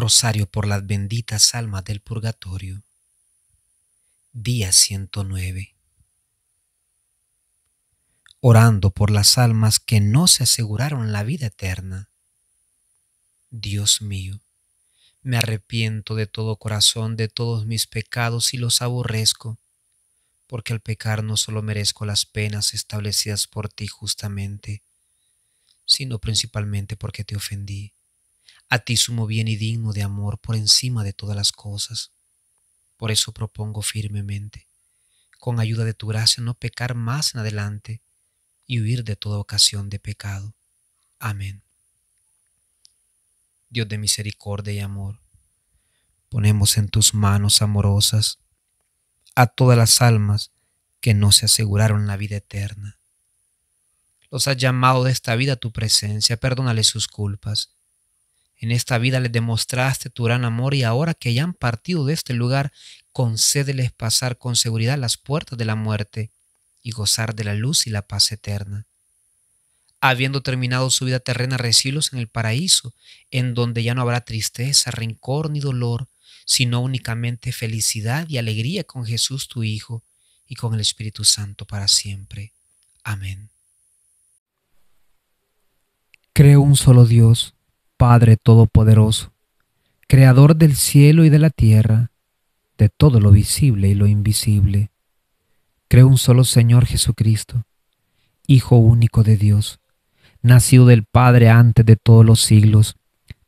Rosario por las benditas almas del purgatorio. Día 109. Orando por las almas que no se aseguraron la vida eterna. Dios mío, me arrepiento de todo corazón de todos mis pecados y los aborrezco, porque al pecar no solo merezco las penas establecidas por ti justamente, sino principalmente porque te ofendí, a ti sumo bien y digno de amor por encima de todas las cosas. Por eso propongo firmemente, con ayuda de tu gracia, no pecar más en adelante y huir de toda ocasión de pecado. Amén. Dios de misericordia y amor, ponemos en tus manos amorosas a todas las almas que no se aseguraron la vida eterna. Los has llamado de esta vida a tu presencia, perdónales sus culpas. En esta vida les demostraste tu gran amor y ahora que ya han partido de este lugar, concédeles pasar con seguridad las puertas de la muerte y gozar de la luz y la paz eterna. Habiendo terminado su vida terrena, recíbelos en el paraíso, en donde ya no habrá tristeza, rencor ni dolor, sino únicamente felicidad y alegría con Jesús tu Hijo y con el Espíritu Santo para siempre. Amén. Creo un solo Dios, Padre Todopoderoso, Creador del cielo y de la tierra, de todo lo visible y lo invisible. Creo un solo Señor Jesucristo, Hijo único de Dios, nacido del Padre antes de todos los siglos,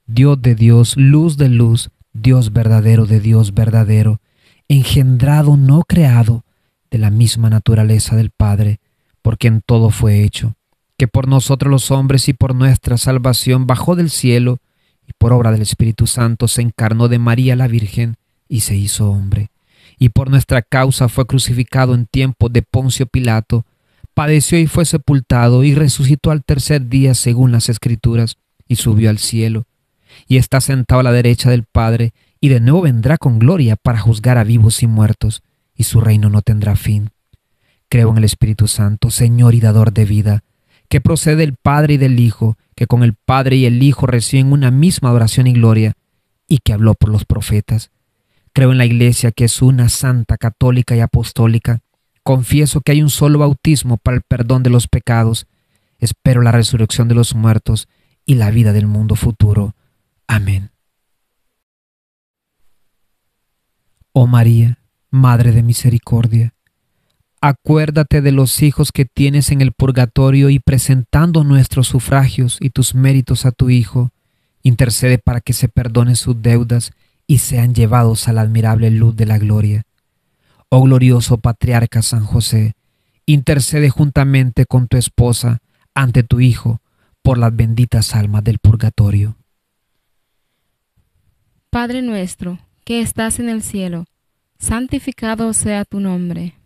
Dios de Dios, luz de luz, Dios verdadero de Dios verdadero, engendrado, no creado, de la misma naturaleza del Padre, por quien todo fue hecho, que por nosotros los hombres y por nuestra salvación bajó del cielo y por obra del Espíritu Santo se encarnó de María la Virgen y se hizo hombre. Y por nuestra causa fue crucificado en tiempo de Poncio Pilato, padeció y fue sepultado y resucitó al tercer día según las Escrituras y subió al cielo. Y está sentado a la derecha del Padre y de nuevo vendrá con gloria para juzgar a vivos y muertos y su reino no tendrá fin. Creo en el Espíritu Santo, Señor y dador de vida, que procede del Padre y del Hijo, que con el Padre y el Hijo reciben una misma adoración y gloria, y que habló por los profetas. Creo en la Iglesia, que es una, santa, católica y apostólica. Confieso que hay un solo bautismo para el perdón de los pecados. Espero la resurrección de los muertos y la vida del mundo futuro. Amén. Oh María, Madre de Misericordia, acuérdate de los hijos que tienes en el purgatorio y presentando nuestros sufragios y tus méritos a tu Hijo, intercede para que se perdonen sus deudas y sean llevados a la admirable luz de la gloria. Oh glorioso patriarca San José, intercede juntamente con tu esposa ante tu Hijo por las benditas almas del purgatorio. Padre nuestro, que estás en el cielo, santificado sea tu nombre.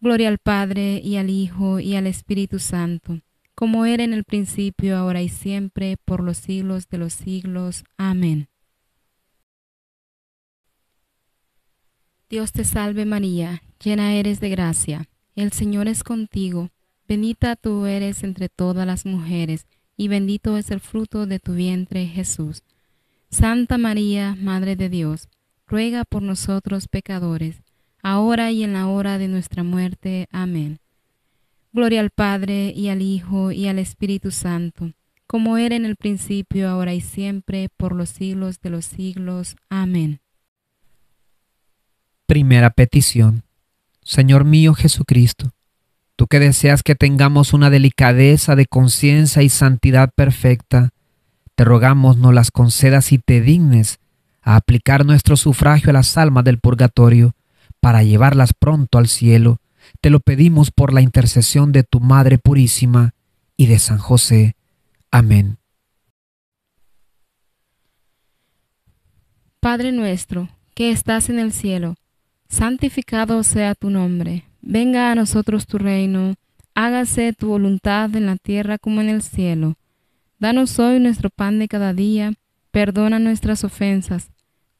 Gloria al Padre, y al Hijo, y al Espíritu Santo, como era en el principio, ahora y siempre, por los siglos de los siglos. Amén. Dios te salve María, llena eres de gracia, El Señor es contigo, bendita tú eres entre todas las mujeres, y bendito es el fruto de tu vientre, Jesús. Santa María, Madre de Dios, ruega por nosotros pecadores, ahora y en la hora de nuestra muerte. Amén. Gloria al Padre, y al Hijo, y al Espíritu Santo, como era en el principio, ahora y siempre, por los siglos de los siglos. Amén. Primera petición. Señor mío Jesucristo, tú que deseas que tengamos una delicadeza de conciencia y santidad perfecta, te rogamos nos las concedas y te dignes a aplicar nuestro sufragio a las almas del purgatorio para llevarlas pronto al cielo. Te lo pedimos por la intercesión de tu Madre Purísima y de San José. Amén. Padre nuestro, que estás en el cielo, santificado sea tu nombre. Venga a nosotros tu reino, hágase tu voluntad en la tierra como en el cielo. Danos hoy nuestro pan de cada día, perdona nuestras ofensas,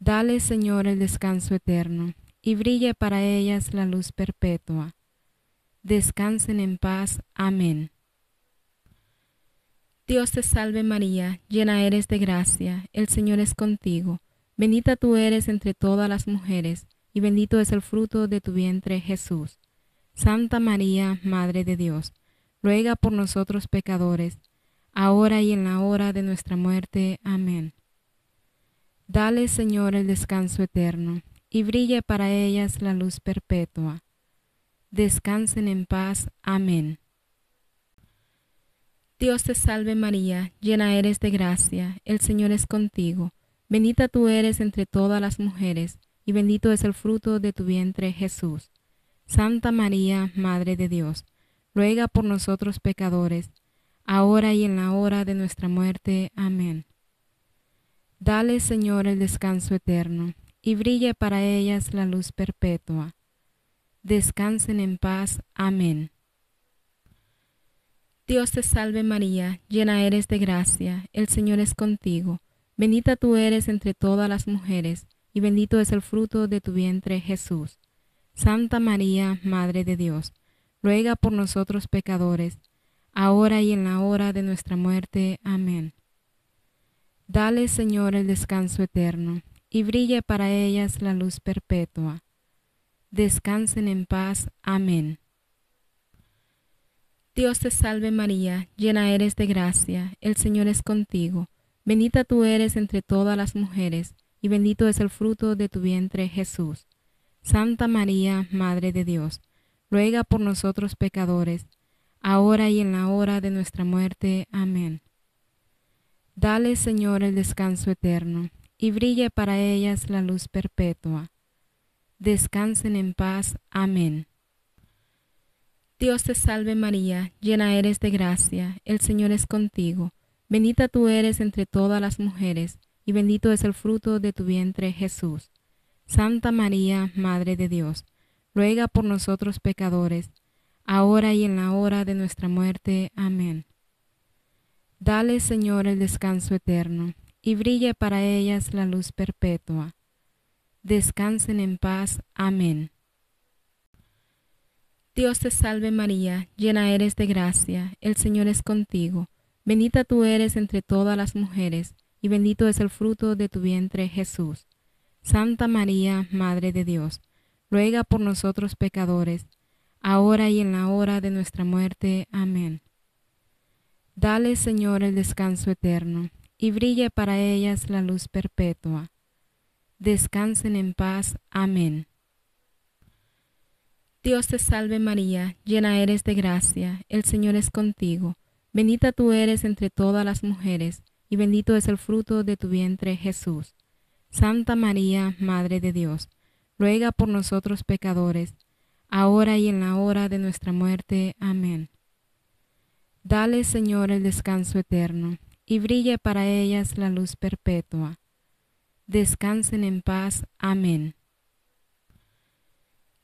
Dale, Señor, el descanso eterno, y brille para ellas la luz perpetua. Descansen en paz. Amén. Dios te salve María, llena eres de gracia, el Señor es contigo. Bendita tú eres entre todas las mujeres, y bendito es el fruto de tu vientre, Jesús. Santa María, Madre de Dios, ruega por nosotros pecadores, ahora y en la hora de nuestra muerte. Amén. Dale, Señor, el descanso eterno, y brille para ellas la luz perpetua. Descansen en paz. Amén. Dios te salve María, llena eres de gracia, el Señor es contigo. Bendita tú eres entre todas las mujeres, y bendito es el fruto de tu vientre, Jesús. Santa María, Madre de Dios, ruega por nosotros pecadores, ahora y en la hora de nuestra muerte. Amén. Dale, Señor, el descanso eterno, y brille para ellas la luz perpetua. Descansen en paz. Amén. Dios te salve María, llena eres de gracia, el Señor es contigo. Bendita tú eres entre todas las mujeres, y bendito es el fruto de tu vientre, Jesús. Santa María, Madre de Dios, ruega por nosotros pecadores, ahora y en la hora de nuestra muerte. Amén. Dale, Señor, el descanso eterno, y brille para ellas la luz perpetua. Descansen en paz. Amén. Dios te salve María, llena eres de gracia, el Señor es contigo. Bendita tú eres entre todas las mujeres, y bendito es el fruto de tu vientre, Jesús. Santa María, Madre de Dios, ruega por nosotros pecadores, ahora y en la hora de nuestra muerte. Amén. Dale, Señor, el descanso eterno, y brille para ellas la luz perpetua. Descansen en paz. Amén. Dios te salve María, llena eres de gracia, el Señor es contigo. Bendita tú eres entre todas las mujeres, y bendito es el fruto de tu vientre, Jesús. Santa María, Madre de Dios, ruega por nosotros pecadores, ahora y en la hora de nuestra muerte. Amén. Dale, Señor, el descanso eterno, y brille para ellas la luz perpetua. Descansen en paz. Amén. Dios te salve María, llena eres de gracia, el Señor es contigo. Bendita tú eres entre todas las mujeres, y bendito es el fruto de tu vientre, Jesús. Santa María, Madre de Dios, ruega por nosotros pecadores, ahora y en la hora de nuestra muerte. Amén. Dale, Señor, el descanso eterno, y brille para ellas la luz perpetua. Descansen en paz. Amén. Dios te salve María, llena eres de gracia, el Señor es contigo. Bendita tú eres entre todas las mujeres, y bendito es el fruto de tu vientre, Jesús. Santa María, Madre de Dios, ruega por nosotros pecadores, ahora y en la hora de nuestra muerte. Amén. Dale, Señor, el descanso eterno, y brille para ellas la luz perpetua. Descansen en paz. Amén.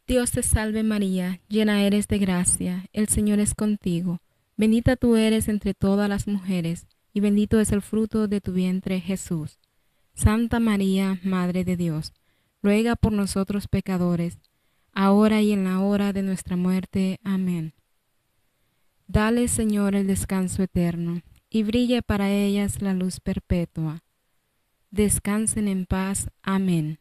Dios te salve María, llena eres de gracia, el Señor es contigo. Bendita tú eres entre todas las mujeres, y bendito es el fruto de tu vientre, Jesús. Santa María, Madre de Dios, ruega por nosotros pecadores, ahora y en la hora de nuestra muerte. Amén. Dale, Señor, el descanso eterno, y brille para ellas la luz perpetua. Descansen en paz. Amén.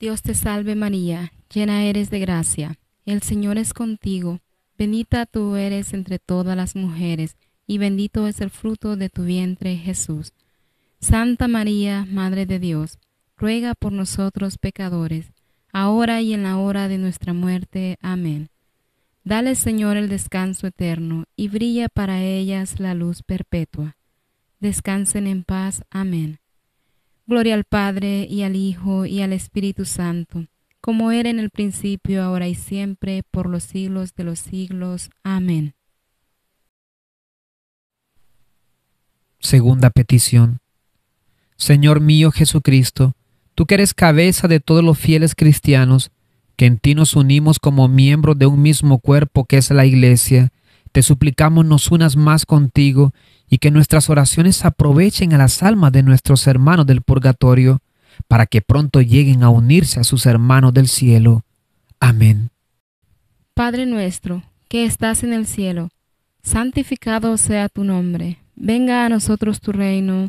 Dios te salve María, llena eres de gracia, el Señor es contigo, bendita tú eres entre todas las mujeres, y bendito es el fruto de tu vientre, Jesús. Santa María, Madre de Dios, ruega por nosotros pecadores, ahora y en la hora de nuestra muerte. Amén. Dale, Señor, el descanso eterno, y brilla para ellas la luz perpetua. Descansen en paz. Amén. Gloria al Padre, y al Hijo, y al Espíritu Santo, como era en el principio, ahora y siempre, por los siglos de los siglos. Amén. Segunda petición. Señor mío Jesucristo, tú que eres cabeza de todos los fieles cristianos, que en ti nos unimos como miembros de un mismo cuerpo que es la Iglesia, te suplicamos nos unas más contigo y que nuestras oraciones aprovechen a las almas de nuestros hermanos del purgatorio, para que pronto lleguen a unirse a sus hermanos del cielo. Amén. Padre nuestro, que estás en el cielo, santificado sea tu nombre. Venga a nosotros tu reino,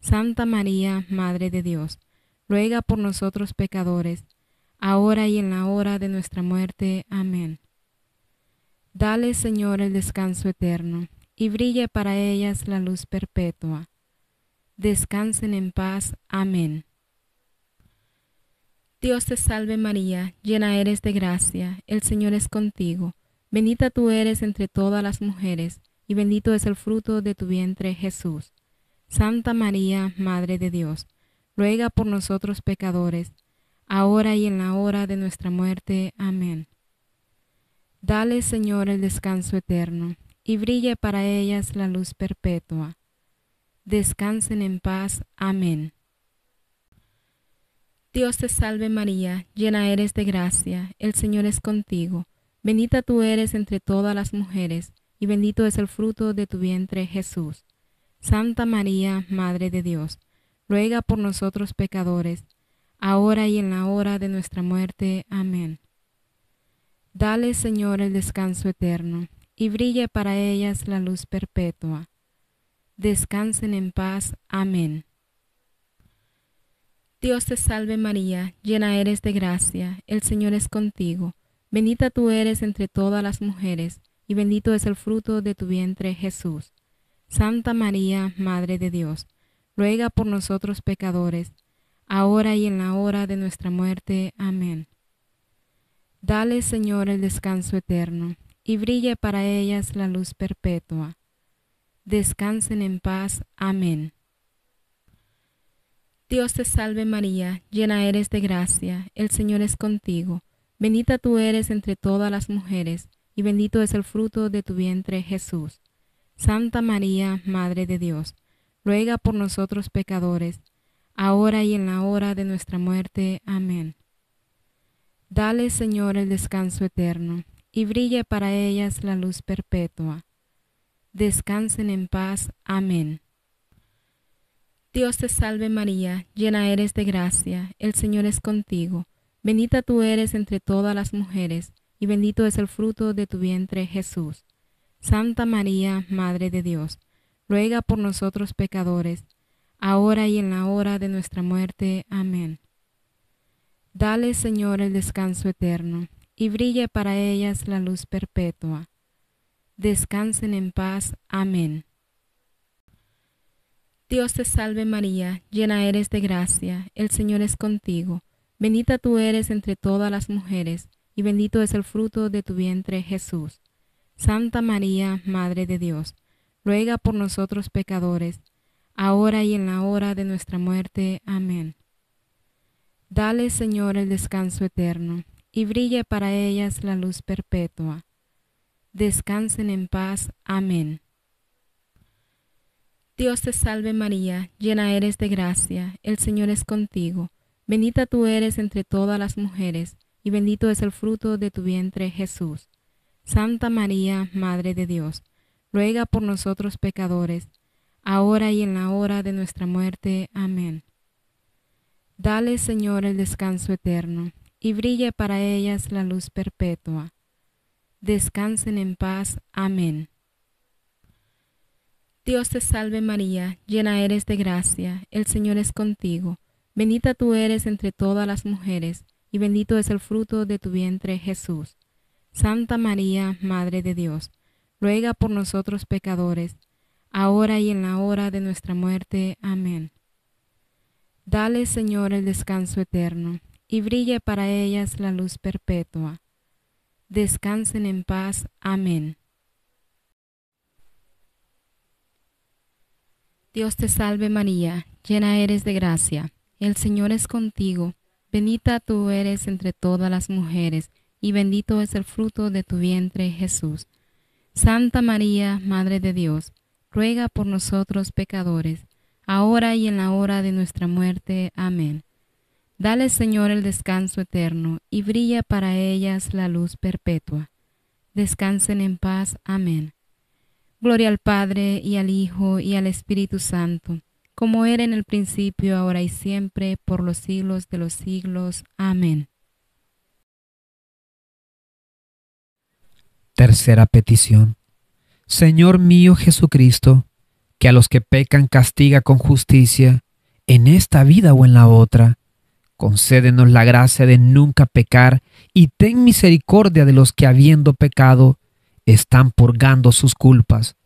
Santa María, Madre de Dios, ruega por nosotros pecadores, ahora y en la hora de nuestra muerte. Amén. Dale, Señor, el descanso eterno, y brille para ellas la luz perpetua. Descansen en paz. Amén. Dios te salve María, llena eres de gracia, el Señor es contigo. Bendita tú eres entre todas las mujeres, y bendito es el fruto de tu vientre, Jesús. Santa María, Madre de Dios, ruega por nosotros pecadores, ahora y en la hora de nuestra muerte. Amén. Dale, Señor, el descanso eterno, y brille para ellas la luz perpetua. Descansen en paz. Amén. Dios te salve María, llena eres de gracia, el Señor es contigo. Bendita tú eres entre todas las mujeres, y bendito es el fruto de tu vientre, Jesús. Santa María, Madre de Dios, ruega por nosotros pecadores, ahora y en la hora de nuestra muerte. Amén. Dale, Señor, el descanso eterno, y brille para ellas la luz perpetua. Descansen en paz. Amén. Dios te salve María, llena eres de gracia, el Señor es contigo. Bendita tú eres entre todas las mujeres, y bendito es el fruto de tu vientre, Jesús. Santa María, Madre de Dios, ruega por nosotros pecadores, ahora y en la hora de nuestra muerte. Amén. Dale, Señor, el descanso eterno, y brille para ellas la luz perpetua. Descansen en paz. Amén. Dios te salve María, llena eres de gracia, el Señor es contigo. Bendita tú eres entre todas las mujeres, y bendito es el fruto de tu vientre, Jesús. Santa María, Madre de Dios, ruega por nosotros pecadores, ahora y en la hora de nuestra muerte. Amén. Dale, Señor, el descanso eterno, y brille para ellas la luz perpetua. Descansen en paz. Amén. Dios te salve María, llena eres de gracia, el Señor es contigo. Bendita tú eres entre todas las mujeres, y bendito es el fruto de tu vientre, Jesús. Santa María, Madre de Dios, ruega por nosotros pecadores, ahora y en la hora de nuestra muerte. Amén. Dale, Señor, el descanso eterno, y brille para ellas la luz perpetua. Descansen en paz. Amén. Dios te salve María, llena eres de gracia, el Señor es contigo. Bendita tú eres entre todas las mujeres, y bendito es el fruto de tu vientre, Jesús. Santa María, Madre de Dios, ruega por nosotros pecadores, ahora y en la hora de nuestra muerte. Amén. Dale, Señor, el descanso eterno, y brille para ellas la luz perpetua. Descansen en paz. Amén. Dios te salve María, llena eres de gracia, el Señor es contigo. Bendita tú eres entre todas las mujeres, y bendito es el fruto de tu vientre, Jesús. Santa María, Madre de Dios, ruega por nosotros pecadores, ahora y en la hora de nuestra muerte. Amén. Dale, Señor, el descanso eterno, y brille para ellas la luz perpetua. Descansen en paz. Amén. Dios te salve María, llena eres de gracia, el Señor es contigo. Bendita tú eres entre todas las mujeres, y bendito es el fruto de tu vientre, Jesús. Santa María, Madre de Dios, ruega por nosotros pecadores, ahora y en la hora de nuestra muerte. Amén. Dale, Señor, el descanso eterno, y brille para ellas la luz perpetua. Descansen en paz. Amén. Dios te salve María, llena eres de gracia, el Señor es contigo, bendita tú eres entre todas las mujeres, y bendito es el fruto de tu vientre, Jesús. Santa María, Madre de Dios, ruega por nosotros pecadores, ahora y en la hora de nuestra muerte. Amén. Dale, Señor, el descanso eterno, y brilla para ellas la luz perpetua. Descansen en paz. Amén. Gloria al Padre, y al Hijo, y al Espíritu Santo, como era en el principio, ahora y siempre, por los siglos de los siglos. Amén. Tercera petición. Señor mío Jesucristo, que a los que pecan castiga con justicia, en esta vida o en la otra, concédenos la gracia de nunca pecar, y ten misericordia de los que habiendo pecado, están purgando sus culpas.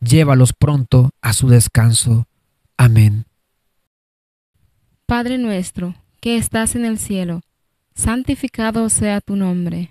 Llévalos pronto a su descanso. Amén. Padre nuestro, que estás en el cielo, santificado sea tu nombre.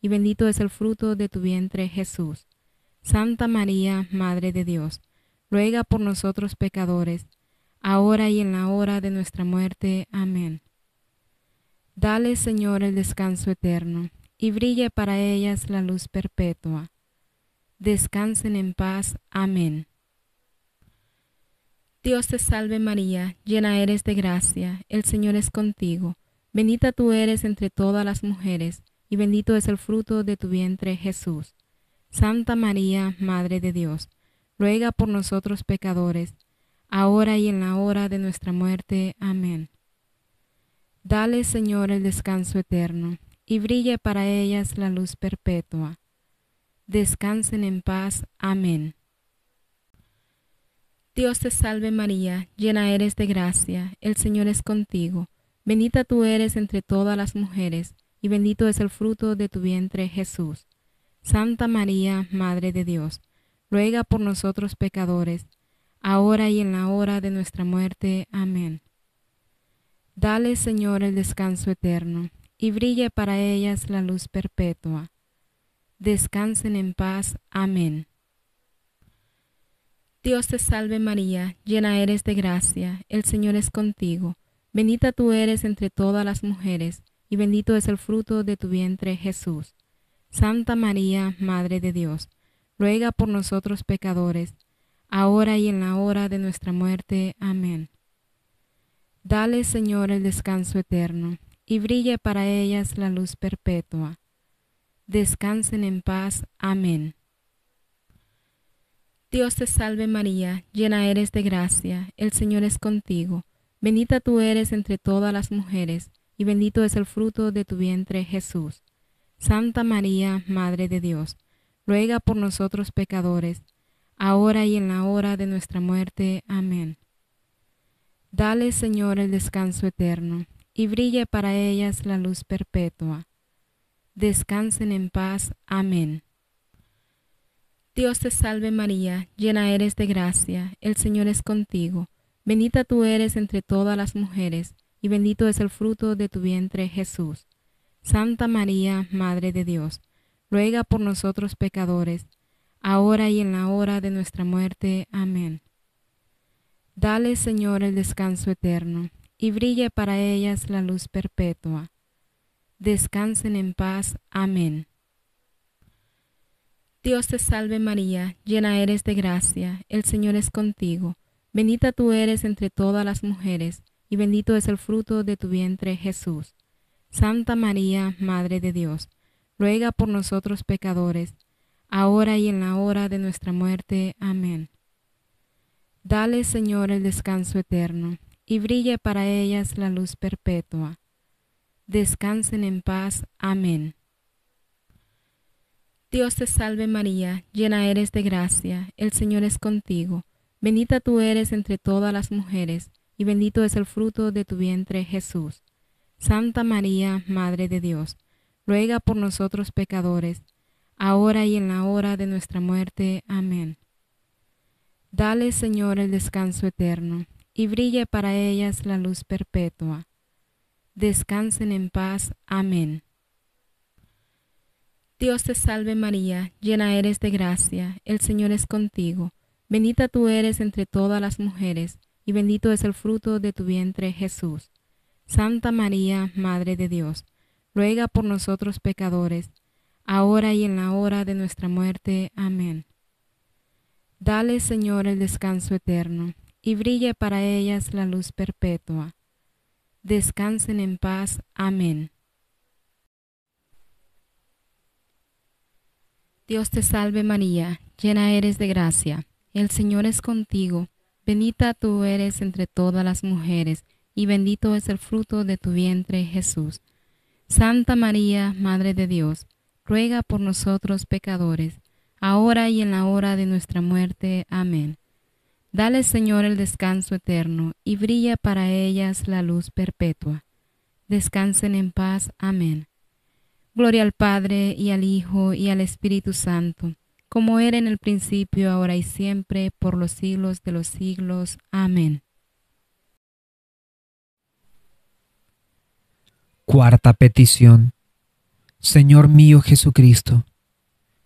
y bendito es el fruto de tu vientre, Jesús. Santa María, Madre de Dios, ruega por nosotros pecadores, ahora y en la hora de nuestra muerte. Amén. Dale, Señor, el descanso eterno, y brille para ellas la luz perpetua. Descansen en paz. Amén. Dios te salve María, llena eres de gracia, el Señor es contigo. Bendita tú eres entre todas las mujeres, y bendito es el fruto de tu vientre, Jesús. Santa María, Madre de Dios, ruega por nosotros pecadores, ahora y en la hora de nuestra muerte. Amén. Dale, Señor, el descanso eterno, y brille para ellas la luz perpetua. Descansen en paz. Amén. Dios te salve María, llena eres de gracia, el Señor es contigo. Bendita tú eres entre todas las mujeres, y bendito es el fruto de tu vientre, Jesús. Santa María, Madre de Dios, ruega por nosotros pecadores, ahora y en la hora de nuestra muerte. Amén. Dale, Señor, el descanso eterno, y brille para ellas la luz perpetua. Descansen en paz. Amén. Dios te salve María, llena eres de gracia, el Señor es contigo. Bendita tú eres entre todas las mujeres, y bendito es el fruto de tu vientre, Jesús. Santa María, Madre de Dios, ruega por nosotros pecadores, ahora y en la hora de nuestra muerte. Amén. Dale, Señor, el descanso eterno, y brille para ellas la luz perpetua. descansen en paz. Amén. Dios te salve María, llena eres de gracia, el Señor es contigo. Bendita tú eres entre todas las mujeres, y bendito es el fruto de tu vientre, Jesús. Santa María, Madre de Dios, ruega por nosotros pecadores, ahora y en la hora de nuestra muerte. Amén. Dale, Señor, el descanso eterno, y brille para ellas la luz perpetua. Descansen en paz. Amén. Dios te salve María, llena eres de gracia, el Señor es contigo. Bendita tú eres entre todas las mujeres, y bendito es el fruto de tu vientre, Jesús. Santa María, Madre de Dios, ruega por nosotros pecadores, ahora y en la hora de nuestra muerte. Amén. Dale, Señor, el descanso eterno, y brille para ellas la luz perpetua. Descansen en paz. Amén. Dios te salve María, llena eres de gracia, el Señor es contigo. Bendita tú eres entre todas las mujeres, y bendito es el fruto de tu vientre, Jesús. Santa María, Madre de Dios, ruega por nosotros pecadores, ahora y en la hora de nuestra muerte. Amén. Dale, Señor, el descanso eterno, y brille para ellas la luz perpetua. Descansen en paz. Amén. Dios te salve María, llena eres de gracia, el Señor es contigo. Bendita tú eres entre todas las mujeres, y bendito es el fruto de tu vientre, Jesús. Santa María, Madre de Dios, ruega por nosotros pecadores, ahora y en la hora de nuestra muerte. Amén. Dale, Señor, el descanso eterno, y brille para ellas la luz perpetua. Descansen en paz. Amén. Dios te salve María, llena eres de gracia, el Señor es contigo. Bendita tú eres entre todas las mujeres, y bendito es el fruto de tu vientre, Jesús. Santa María, Madre de Dios, ruega por nosotros pecadores, ahora y en la hora de nuestra muerte. Amén. Dale, Señor, el descanso eterno, y brille para ellas la luz perpetua. Descansen en paz. Amén. Dios te salve María, llena eres de gracia, el Señor es contigo. Bendita tú eres entre todas las mujeres, y bendito es el fruto de tu vientre, Jesús. Santa María, Madre de Dios, ruega por nosotros pecadores, ahora y en la hora de nuestra muerte. Amén. Dale, Señor, el descanso eterno, y brilla para ellas la luz perpetua. Descansen en paz. Amén. Gloria al Padre, y al Hijo, y al Espíritu Santo, como era en el principio, ahora y siempre, por los siglos de los siglos. Amén. Cuarta petición. Señor mío Jesucristo,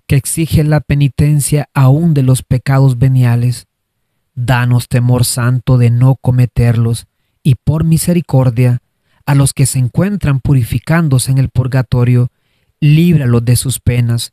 que exige la penitencia aún de los pecados veniales, danos temor santo de no cometerlos, y por misericordia, a los que se encuentran purificándose en el purgatorio, líbralos de sus penas,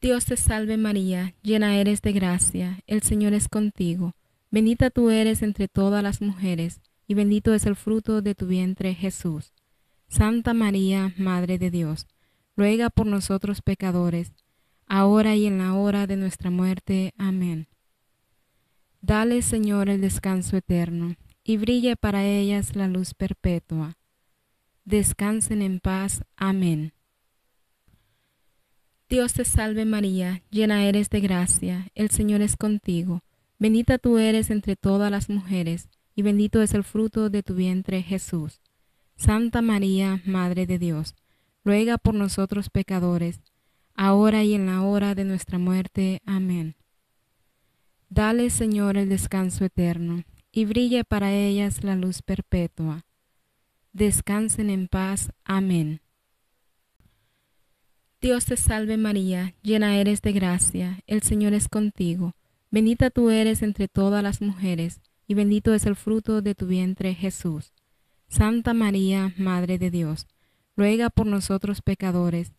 Dios te salve María, llena eres de gracia, el Señor es contigo. Bendita tú eres entre todas las mujeres, y bendito es el fruto de tu vientre, Jesús. Santa María, Madre de Dios, ruega por nosotros pecadores, ahora y en la hora de nuestra muerte. Amén. Dale, Señor, el descanso eterno, y brille para ellas la luz perpetua. Descansen en paz. Amén. Dios te salve María, llena eres de gracia, el Señor es contigo. Bendita tú eres entre todas las mujeres, y bendito es el fruto de tu vientre, Jesús. Santa María, Madre de Dios, ruega por nosotros pecadores, ahora y en la hora de nuestra muerte. Amén. Dale, Señor, el descanso eterno, y brille para ellas la luz perpetua. Descansen en paz. Amén. Dios te salve María, llena eres de gracia, el Señor es contigo. Bendita tú eres entre todas las mujeres, y bendito es el fruto de tu vientre Jesús. Santa María, Madre de Dios, ruega por nosotros pecadores,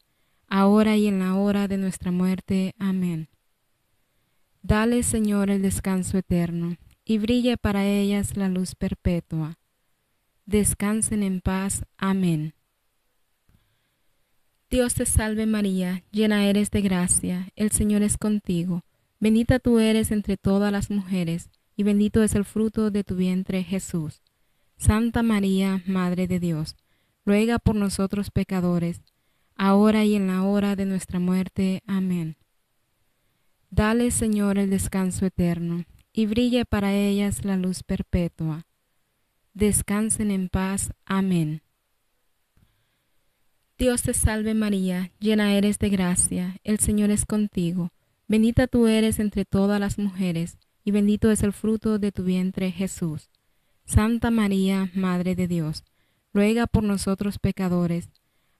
ahora y en la hora de nuestra muerte. Amén. Dale, Señor, el descanso eterno, y brille para ellas la luz perpetua. Descansen en paz. Amén. Dios te salve María, llena eres de gracia, el Señor es contigo. Bendita tú eres entre todas las mujeres, y bendito es el fruto de tu vientre Jesús. Santa María, Madre de Dios, ruega por nosotros pecadores, ahora y en la hora de nuestra muerte. Amén. Dale, Señor, el descanso eterno, y brille para ellas la luz perpetua. Descansen en paz. Amén. Dios te salve María, llena eres de gracia, el Señor es contigo. Bendita tú eres entre todas las mujeres, y bendito es el fruto de tu vientre Jesús. Santa María, Madre de Dios, ruega por nosotros pecadores,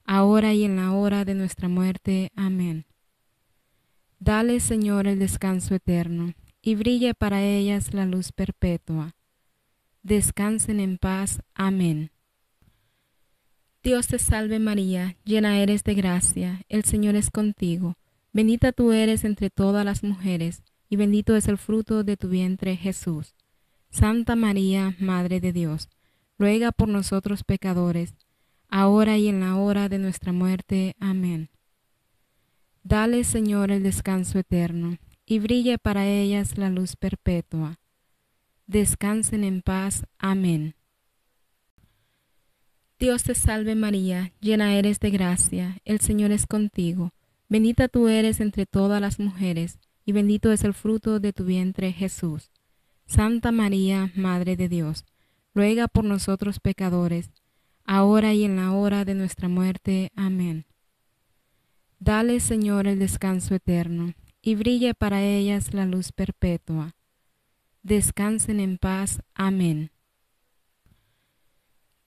ahora y en la hora de nuestra muerte. Amén. Dale, Señor, el descanso eterno, y brille para ellas la luz perpetua. Descansen en paz. Amén. Dios te salve María, llena eres de gracia, el Señor es contigo. Bendita tú eres entre todas las mujeres, y bendito es el fruto de tu vientre Jesús. Santa María, Madre de Dios, ruega por nosotros pecadores, ahora y en la hora de nuestra muerte. Amén. Dale, Señor, el descanso eterno, y brille para ellas la luz perpetua. Descansen en paz. Amén. Dios te salve María, llena eres de gracia, el Señor es contigo. Bendita tú eres entre todas las mujeres, y bendito es el fruto de tu vientre Jesús. Santa María, Madre de Dios, ruega por nosotros pecadores, ahora y en la hora de nuestra muerte. Amén. Dale, Señor, el descanso eterno, y brille para ellas la luz perpetua. Descansen en paz. Amén.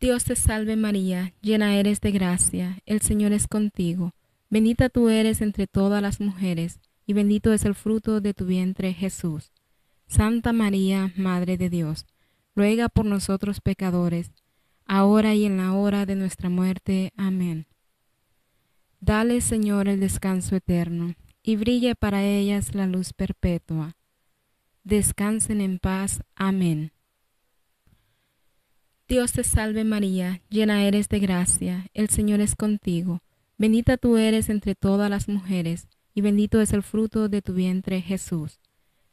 Dios te salve María, llena eres de gracia, el Señor es contigo. Bendita tú eres entre todas las mujeres, y bendito es el fruto de tu vientre Jesús. Santa María, Madre de Dios, ruega por nosotros pecadores, ahora y en la hora de nuestra muerte. Amén. Dale, Señor, el descanso eterno, y brille para ellas la luz perpetua. Descansen en paz. Amén. Dios te salve María, llena eres de gracia, el Señor es contigo. Bendita tú eres entre todas las mujeres, y bendito es el fruto de tu vientre Jesús.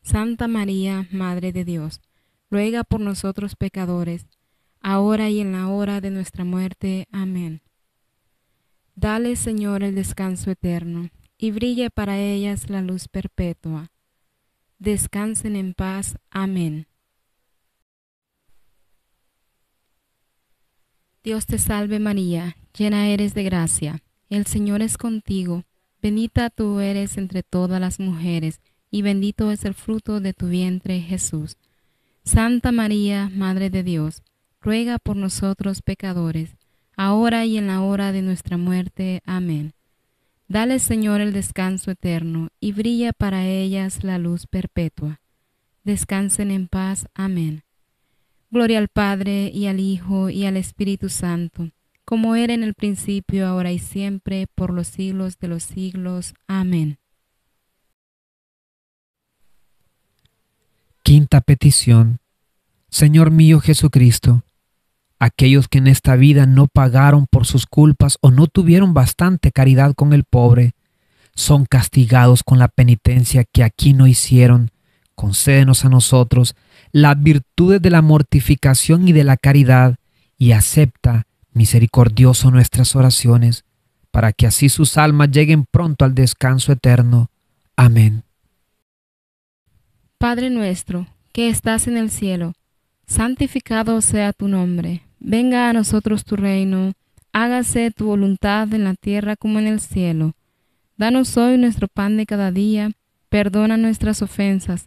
Santa María, Madre de Dios, ruega por nosotros pecadores, ahora y en la hora de nuestra muerte. Amén. Dale, Señor, el descanso eterno, y brille para ellas la luz perpetua. Descansen en paz. Amén. Dios te salve María, llena eres de gracia, el Señor es contigo, bendita tú eres entre todas las mujeres, y bendito es el fruto de tu vientre Jesús. Santa María, Madre de Dios, ruega por nosotros pecadores, ahora y en la hora de nuestra muerte. Amén. Dale, Señor, el descanso eterno, y brilla para ellas la luz perpetua. Descansen en paz. Amén. Gloria al Padre, y al Hijo, y al Espíritu Santo, como era en el principio, ahora y siempre, por los siglos de los siglos. Amén. Quinta petición. Señor mío Jesucristo, aquellos que en esta vida no pagaron por sus culpas o no tuvieron bastante caridad con el pobre, son castigados con la penitencia que aquí no hicieron. Concédenos a nosotros las virtudes de la mortificación y de la caridad, y acepta, misericordioso, nuestras oraciones, para que así sus almas lleguen pronto al descanso eterno. Amén. Padre nuestro, que estás en el cielo, santificado sea tu nombre. Venga a nosotros tu reino, hágase tu voluntad en la tierra como en el cielo. Danos hoy nuestro pan de cada día, perdona nuestras ofensas,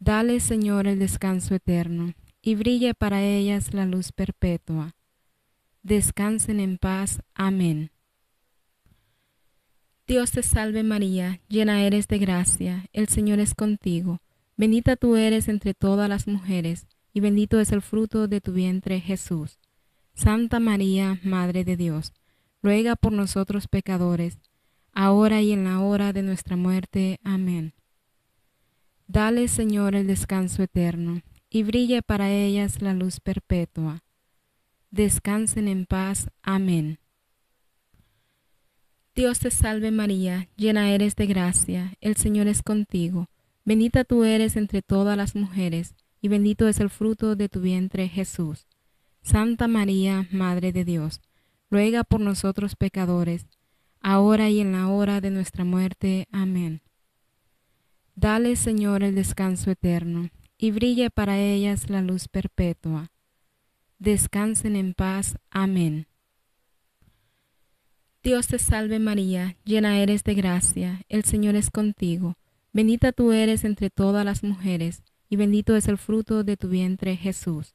Dale, Señor, el descanso eterno, y brille para ellas la luz perpetua. Descansen en paz. Amén. Dios te salve María, llena eres de gracia, el Señor es contigo. Bendita tú eres entre todas las mujeres, y bendito es el fruto de tu vientre Jesús. Santa María, Madre de Dios, ruega por nosotros pecadores, ahora y en la hora de nuestra muerte. Amén. Dale, Señor, el descanso eterno, y brille para ellas la luz perpetua. Descansen en paz. Amén. Dios te salve María, llena eres de gracia, el Señor es contigo. Bendita tú eres entre todas las mujeres, y bendito es el fruto de tu vientre Jesús. Santa María, Madre de Dios, ruega por nosotros pecadores, ahora y en la hora de nuestra muerte. Amén. Dale, Señor, el descanso eterno, y brille para ellas la luz perpetua. Descansen en paz. Amén. Dios te salve María, llena eres de gracia, el Señor es contigo. Bendita tú eres entre todas las mujeres, y bendito es el fruto de tu vientre Jesús.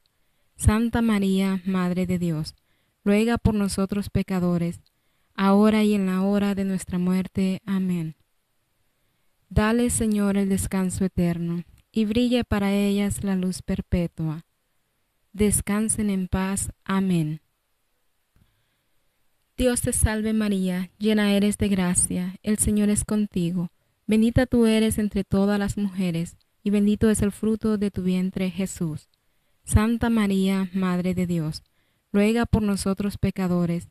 Santa María, Madre de Dios, ruega por nosotros pecadores, ahora y en la hora de nuestra muerte. Amén. Dale, Señor, el descanso eterno, y brille para ellas la luz perpetua. Descansen en paz. Amén. Dios te salve María, llena eres de gracia, el Señor es contigo. Bendita tú eres entre todas las mujeres, y bendito es el fruto de tu vientre Jesús. Santa María, Madre de Dios, ruega por nosotros pecadores,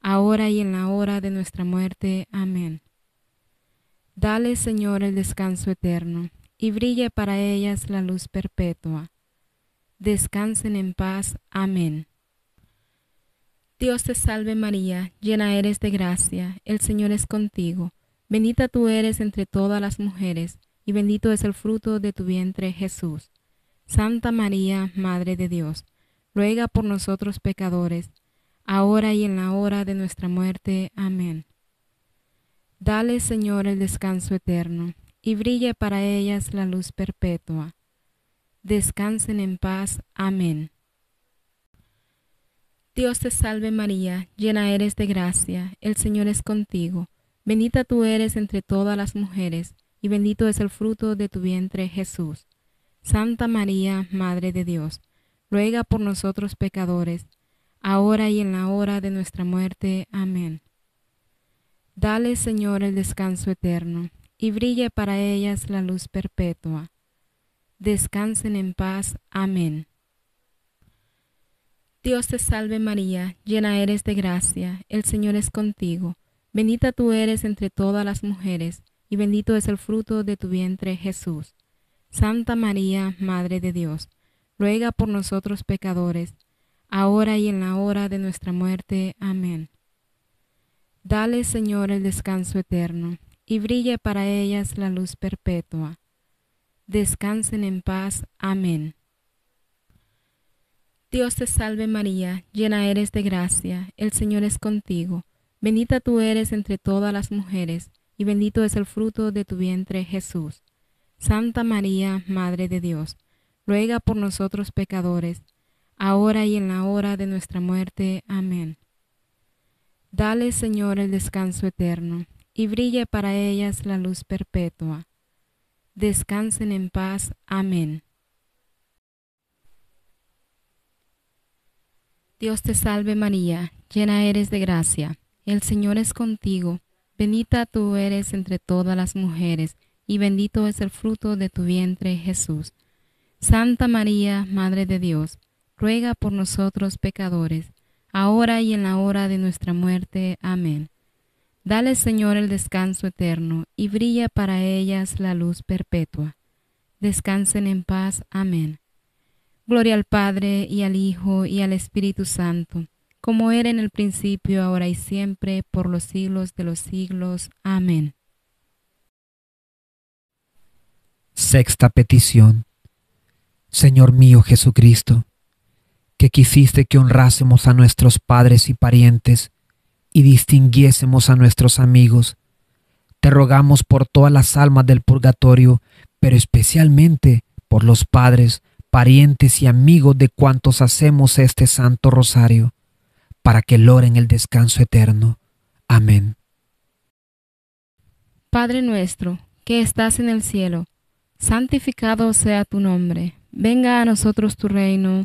ahora y en la hora de nuestra muerte. Amén. Dale, Señor, el descanso eterno, y brille para ellas la luz perpetua. Descansen en paz. Amén. Dios te salve María, llena eres de gracia, el Señor es contigo. Bendita tú eres entre todas las mujeres, y bendito es el fruto de tu vientre Jesús. Santa María, Madre de Dios, ruega por nosotros pecadores, ahora y en la hora de nuestra muerte. Amén. Dale, Señor, el descanso eterno, y brille para ellas la luz perpetua. Descansen en paz. Amén. Dios te salve María, llena eres de gracia, el Señor es contigo. Bendita tú eres entre todas las mujeres, y bendito es el fruto de tu vientre Jesús. Santa María, Madre de Dios, ruega por nosotros pecadores, ahora y en la hora de nuestra muerte. Amén. Dale, Señor, el descanso eterno, y brille para ellas la luz perpetua. Descansen en paz. Amén. Dios te salve María, llena eres de gracia, el Señor es contigo. Bendita tú eres entre todas las mujeres, y bendito es el fruto de tu vientre Jesús. Santa María, Madre de Dios, ruega por nosotros pecadores, ahora y en la hora de nuestra muerte. Amén. Dale, Señor, el descanso eterno, y brille para ellas la luz perpetua. Descansen en paz. Amén. Dios te salve María, llena eres de gracia, el Señor es contigo. Bendita tú eres entre todas las mujeres, y bendito es el fruto de tu vientre Jesús. Santa María, Madre de Dios, ruega por nosotros pecadores, ahora y en la hora de nuestra muerte. Amén. Dale, Señor, el descanso eterno, y brille para ellas la luz perpetua. Descansen en paz. Amén. Dios te salve María, llena eres de gracia, el Señor es contigo, bendita tú eres entre todas las mujeres, y bendito es el fruto de tu vientre Jesús. Santa María, Madre de Dios, ruega por nosotros pecadores, ahora y en la hora de nuestra muerte. Amén. Dale, Señor, el descanso eterno, y brilla para ellas la luz perpetua. Descansen en paz. Amén. Gloria al Padre, y al Hijo, y al Espíritu Santo, como era en el principio, ahora y siempre, por los siglos de los siglos. Amén. Sexta petición. Señor mío Jesucristo, que quisiste que honrásemos a nuestros padres y parientes y distinguiésemos a nuestros amigos, te rogamos por todas las almas del purgatorio, pero especialmente por los padres, parientes y amigos de cuantos hacemos este santo rosario, para que logren el descanso eterno. Amén. Padre nuestro, que estás en el cielo, santificado sea tu nombre. Venga a nosotros tu reino.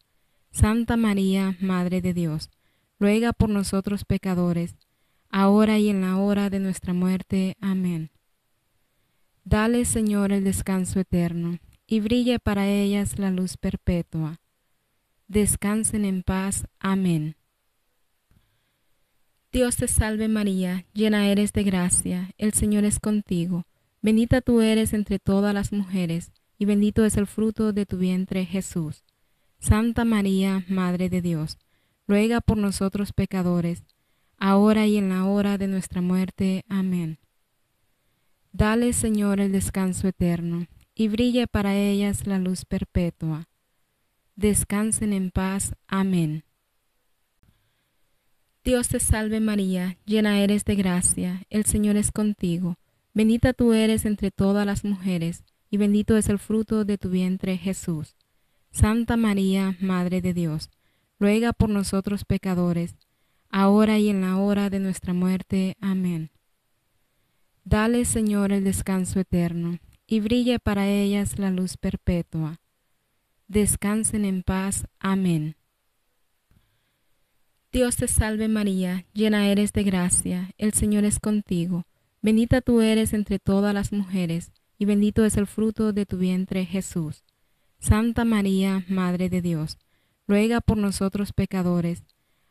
Santa María, Madre de Dios, ruega por nosotros pecadores, ahora y en la hora de nuestra muerte. Amén. Dale, Señor, el descanso eterno, y brille para ellas la luz perpetua. Descansen en paz. Amén. Dios te salve María, llena eres de gracia, el Señor es contigo. Bendita tú eres entre todas las mujeres, y bendito es el fruto de tu vientre, Jesús. Santa María, Madre de Dios, ruega por nosotros pecadores, ahora y en la hora de nuestra muerte. Amén. Dale, Señor, el descanso eterno, y brille para ellas la luz perpetua. Descansen en paz. Amén. Dios te salve María, llena eres de gracia, el Señor es contigo. Bendita tú eres entre todas las mujeres, y bendito es el fruto de tu vientre, Jesús. Santa María, Madre de Dios, ruega por nosotros pecadores, ahora y en la hora de nuestra muerte. Amén. Dale, Señor, el descanso eterno, y brille para ellas la luz perpetua. Descansen en paz. Amén. Dios te salve María, llena eres de gracia, el Señor es contigo. Bendita tú eres entre todas las mujeres, y bendito es el fruto de tu vientre, Jesús. Santa María, Madre de Dios, ruega por nosotros pecadores,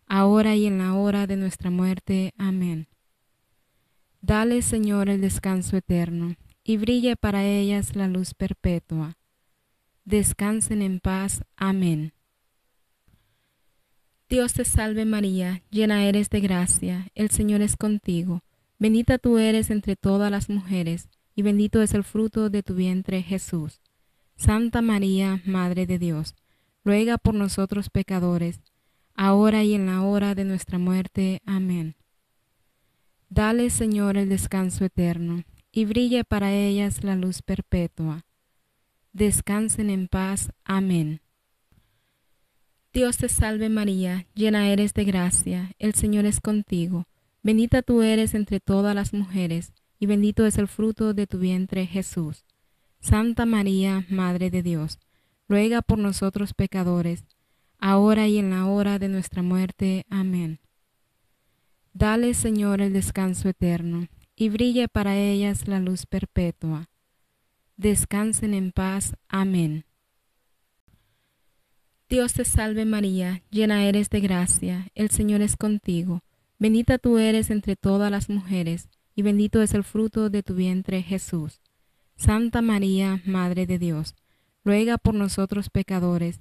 ahora y en la hora de nuestra muerte. Amén. Dale, Señor, el descanso eterno, y brille para ellas la luz perpetua. Descansen en paz. Amén. Dios te salve María, llena eres de gracia, el Señor es contigo. Bendita tú eres entre todas las mujeres, y bendito es el fruto de tu vientre, Jesús. Santa María, Madre de Dios, ruega por nosotros pecadores, ahora y en la hora de nuestra muerte. Amén. Dale, Señor, el descanso eterno, y brille para ellas la luz perpetua. Descansen en paz. Amén. Dios te salve María, llena eres de gracia, el Señor es contigo. Bendita tú eres entre todas las mujeres, y bendito es el fruto de tu vientre, Jesús. Santa María, Madre de Dios, ruega por nosotros pecadores, ahora y en la hora de nuestra muerte. Amén. Dale, Señor, el descanso eterno, y brille para ellas la luz perpetua. Descansen en paz. Amén. Dios te salve María, llena eres de gracia, el Señor es contigo. Bendita tú eres entre todas las mujeres, y bendito es el fruto de tu vientre, Jesús. Santa María, Madre de Dios, ruega por nosotros pecadores,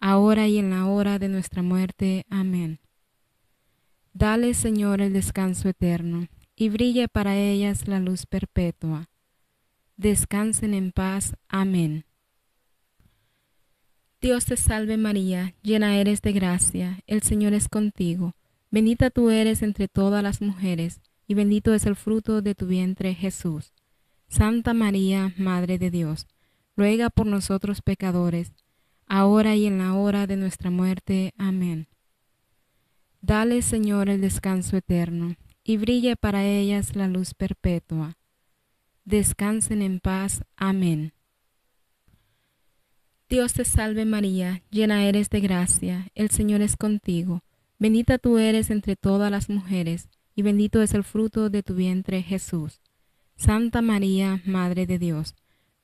ahora y en la hora de nuestra muerte. Amén. Dale, Señor, el descanso eterno, y brille para ellas la luz perpetua. Descansen en paz. Amén. Dios te salve María, llena eres de gracia, el Señor es contigo. Bendita tú eres entre todas las mujeres, y bendito es el fruto de tu vientre, Jesús. Santa María, Madre de Dios, ruega por nosotros pecadores, ahora y en la hora de nuestra muerte. Amén. Dale, Señor, el descanso eterno, y brille para ellas la luz perpetua. Descansen en paz. Amén. Dios te salve María, llena eres de gracia, el Señor es contigo. Bendita tú eres entre todas las mujeres, y bendito es el fruto de tu vientre, Jesús. Santa María, Madre de Dios,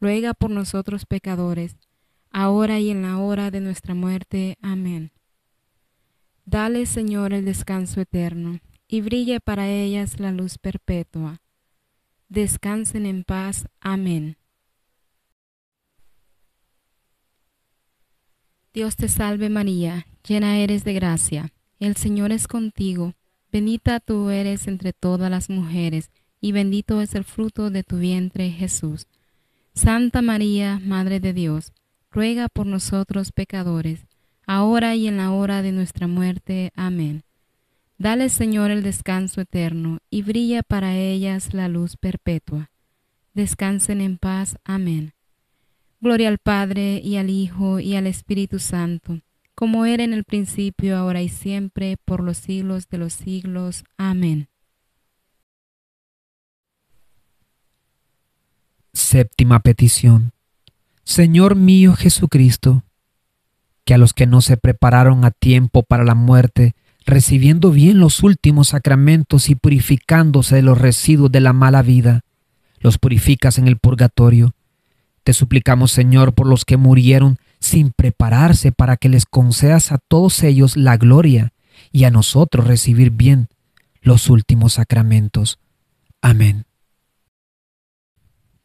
ruega por nosotros pecadores, ahora y en la hora de nuestra muerte. Amén. Dale, Señor, el descanso eterno, y brille para ellas la luz perpetua. Descansen en paz. Amén. Dios te salve María, llena eres de gracia, el Señor es contigo, bendita tú eres entre todas las mujeres, y bendito es el fruto de tu vientre Jesús. Santa María, Madre de Dios, ruega por nosotros pecadores, ahora y en la hora de nuestra muerte. Amén. Dale, Señor, el descanso eterno, y brilla para ellas la luz perpetua. Descansen en paz. Amén. Gloria al Padre, y al Hijo, y al Espíritu Santo, como era en el principio, ahora y siempre, por los siglos de los siglos. Amén. Séptima petición. Señor mío Jesucristo, que a los que no se prepararon a tiempo para la muerte, recibiendo bien los últimos sacramentos y purificándose de los residuos de la mala vida, los purificas en el purgatorio. Te suplicamos, Señor, por los que murieron sin prepararse, para que les concedas a todos ellos la gloria y a nosotros recibir bien los últimos sacramentos. Amén.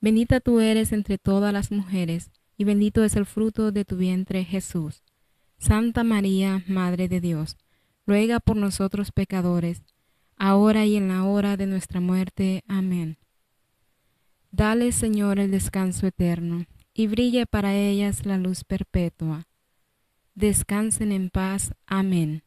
Bendita tú eres entre todas las mujeres, y bendito es el fruto de tu vientre Jesús. Santa María, Madre de Dios, ruega por nosotros pecadores, ahora y en la hora de nuestra muerte. Amén. Dale, Señor, el descanso eterno, y brille para ellas la luz perpetua. Descansen en paz. Amén.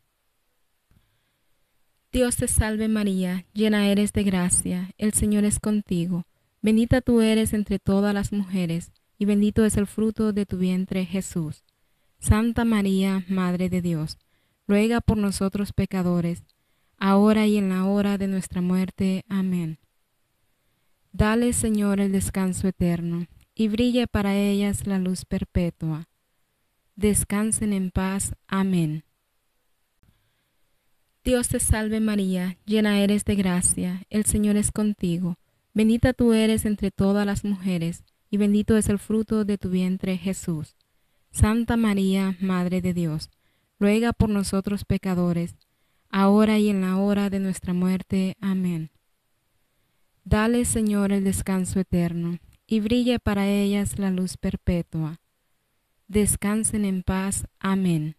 Dios te salve María, llena eres de gracia, el Señor es contigo. Bendita tú eres entre todas las mujeres, y bendito es el fruto de tu vientre Jesús. Santa María, Madre de Dios, ruega por nosotros pecadores, ahora y en la hora de nuestra muerte. Amén. Dale, Señor, el descanso eterno, y brille para ellas la luz perpetua. Descansen en paz. Amén. Dios te salve María, llena eres de gracia, el Señor es contigo. Bendita tú eres entre todas las mujeres, y bendito es el fruto de tu vientre Jesús. Santa María, Madre de Dios, ruega por nosotros pecadores, ahora y en la hora de nuestra muerte. Amén. Dale, Señor, el descanso eterno, y brille para ellas la luz perpetua. Descansen en paz. Amén.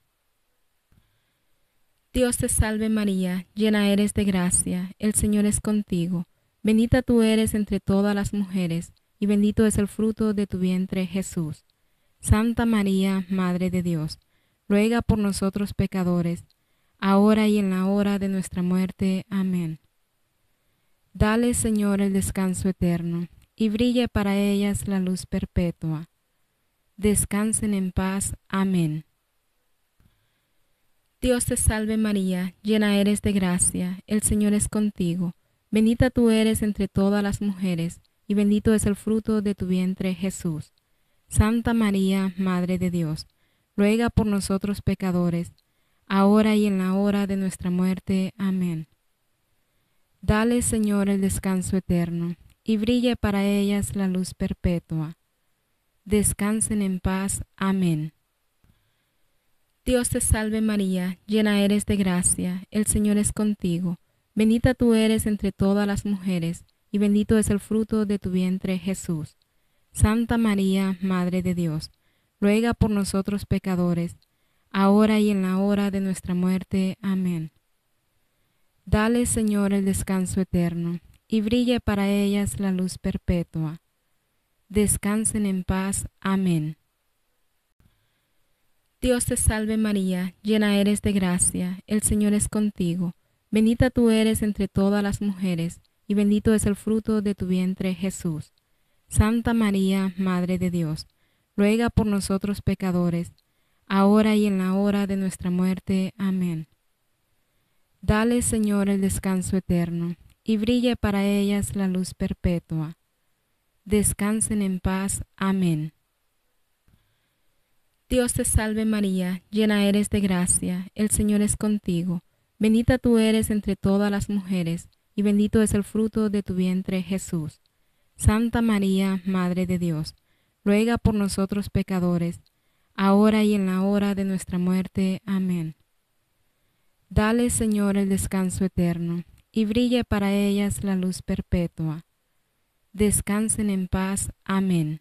Dios te salve María, llena eres de gracia, el Señor es contigo. Bendita tú eres entre todas las mujeres, y bendito es el fruto de tu vientre Jesús. Santa María, Madre de Dios, ruega por nosotros pecadores, ahora y en la hora de nuestra muerte. Amén. Dale, Señor, el descanso eterno, y brille para ellas la luz perpetua. Descansen en paz. Amén. Dios te salve María, llena eres de gracia, el Señor es contigo. Bendita tú eres entre todas las mujeres, y bendito es el fruto de tu vientre Jesús. Santa María, Madre de Dios, ruega por nosotros pecadores, ahora y en la hora de nuestra muerte. Amén. Dale, Señor, el descanso eterno, y brille para ellas la luz perpetua. Descansen en paz. Amén. Dios te salve María, llena eres de gracia, el Señor es contigo. Bendita tú eres entre todas las mujeres, y bendito es el fruto de tu vientre Jesús. Santa María, Madre de Dios, ruega por nosotros pecadores, ahora y en la hora de nuestra muerte. Amén. Dale, Señor, el descanso eterno, y brille para ellas la luz perpetua. Descansen en paz. Amén. Dios te salve María, llena eres de gracia, el Señor es contigo. Bendita tú eres entre todas las mujeres, y bendito es el fruto de tu vientre Jesús. Santa María, Madre de Dios, ruega por nosotros pecadores, ahora y en la hora de nuestra muerte. Amén. Dale, Señor, el descanso eterno, y brille para ellas la luz perpetua. Descansen en paz. Amén. Dios te salve María, llena eres de gracia, el Señor es contigo. Bendita tú eres entre todas las mujeres, y bendito es el fruto de tu vientre, Jesús. Santa María, Madre de Dios, ruega por nosotros pecadores, ahora y en la hora de nuestra muerte. Amén. Dale, Señor, el descanso eterno, y brille para ellas la luz perpetua. Descansen en paz. Amén.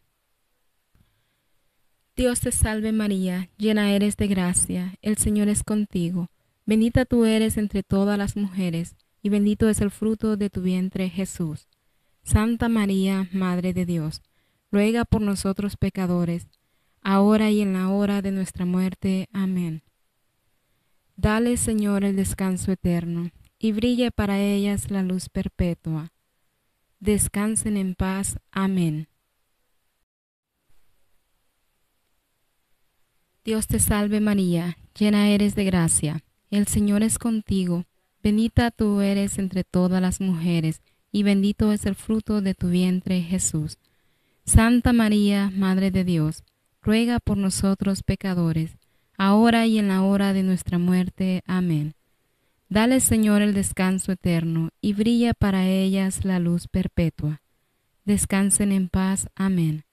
Dios te salve María, llena eres de gracia, el Señor es contigo. Bendita tú eres entre todas las mujeres, y bendito es el fruto de tu vientre, Jesús. Santa María, Madre de Dios, ruega por nosotros pecadores, ahora y en la hora de nuestra muerte. Amén. Dale, Señor, el descanso eterno, y brille para ellas la luz perpetua. Descansen en paz. Amén. Dios te salve María, llena eres de gracia, el Señor es contigo, bendita tú eres entre todas las mujeres, y bendito es el fruto de tu vientre, Jesús. Santa María, Madre de Dios, ruega por nosotros pecadores, ahora y en la hora de nuestra muerte. Amén. Dale, Señor, el descanso eterno, y brilla para ellas la luz perpetua. Descansen en paz. Amén.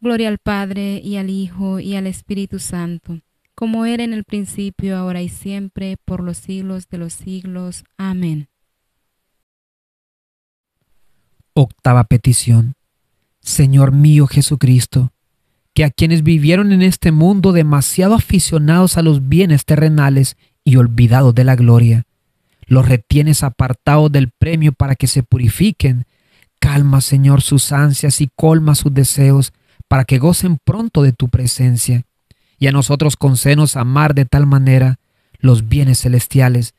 Gloria al Padre, y al Hijo, y al Espíritu Santo, como era en el principio, ahora y siempre, por los siglos de los siglos. Amén. Octava petición. Señor mío Jesucristo, que a quienes vivieron en este mundo demasiado aficionados a los bienes terrenales y olvidados de la gloria, los retienes apartados del premio para que se purifiquen. Calma, Señor, sus ansias y colma sus deseos, para que gocen pronto de tu presencia. Y a nosotros concédenos amar de tal manera los bienes celestiales,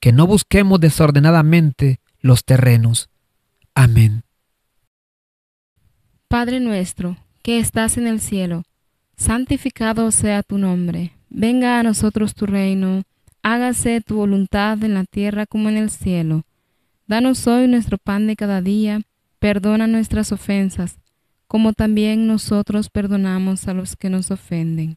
que no busquemos desordenadamente los terrenos. Amén. Padre nuestro, que estás en el cielo, santificado sea tu nombre. Venga a nosotros tu reino, hágase tu voluntad en la tierra como en el cielo. Danos hoy nuestro pan de cada día, perdona nuestras ofensas, como también nosotros perdonamos a los que nos ofenden.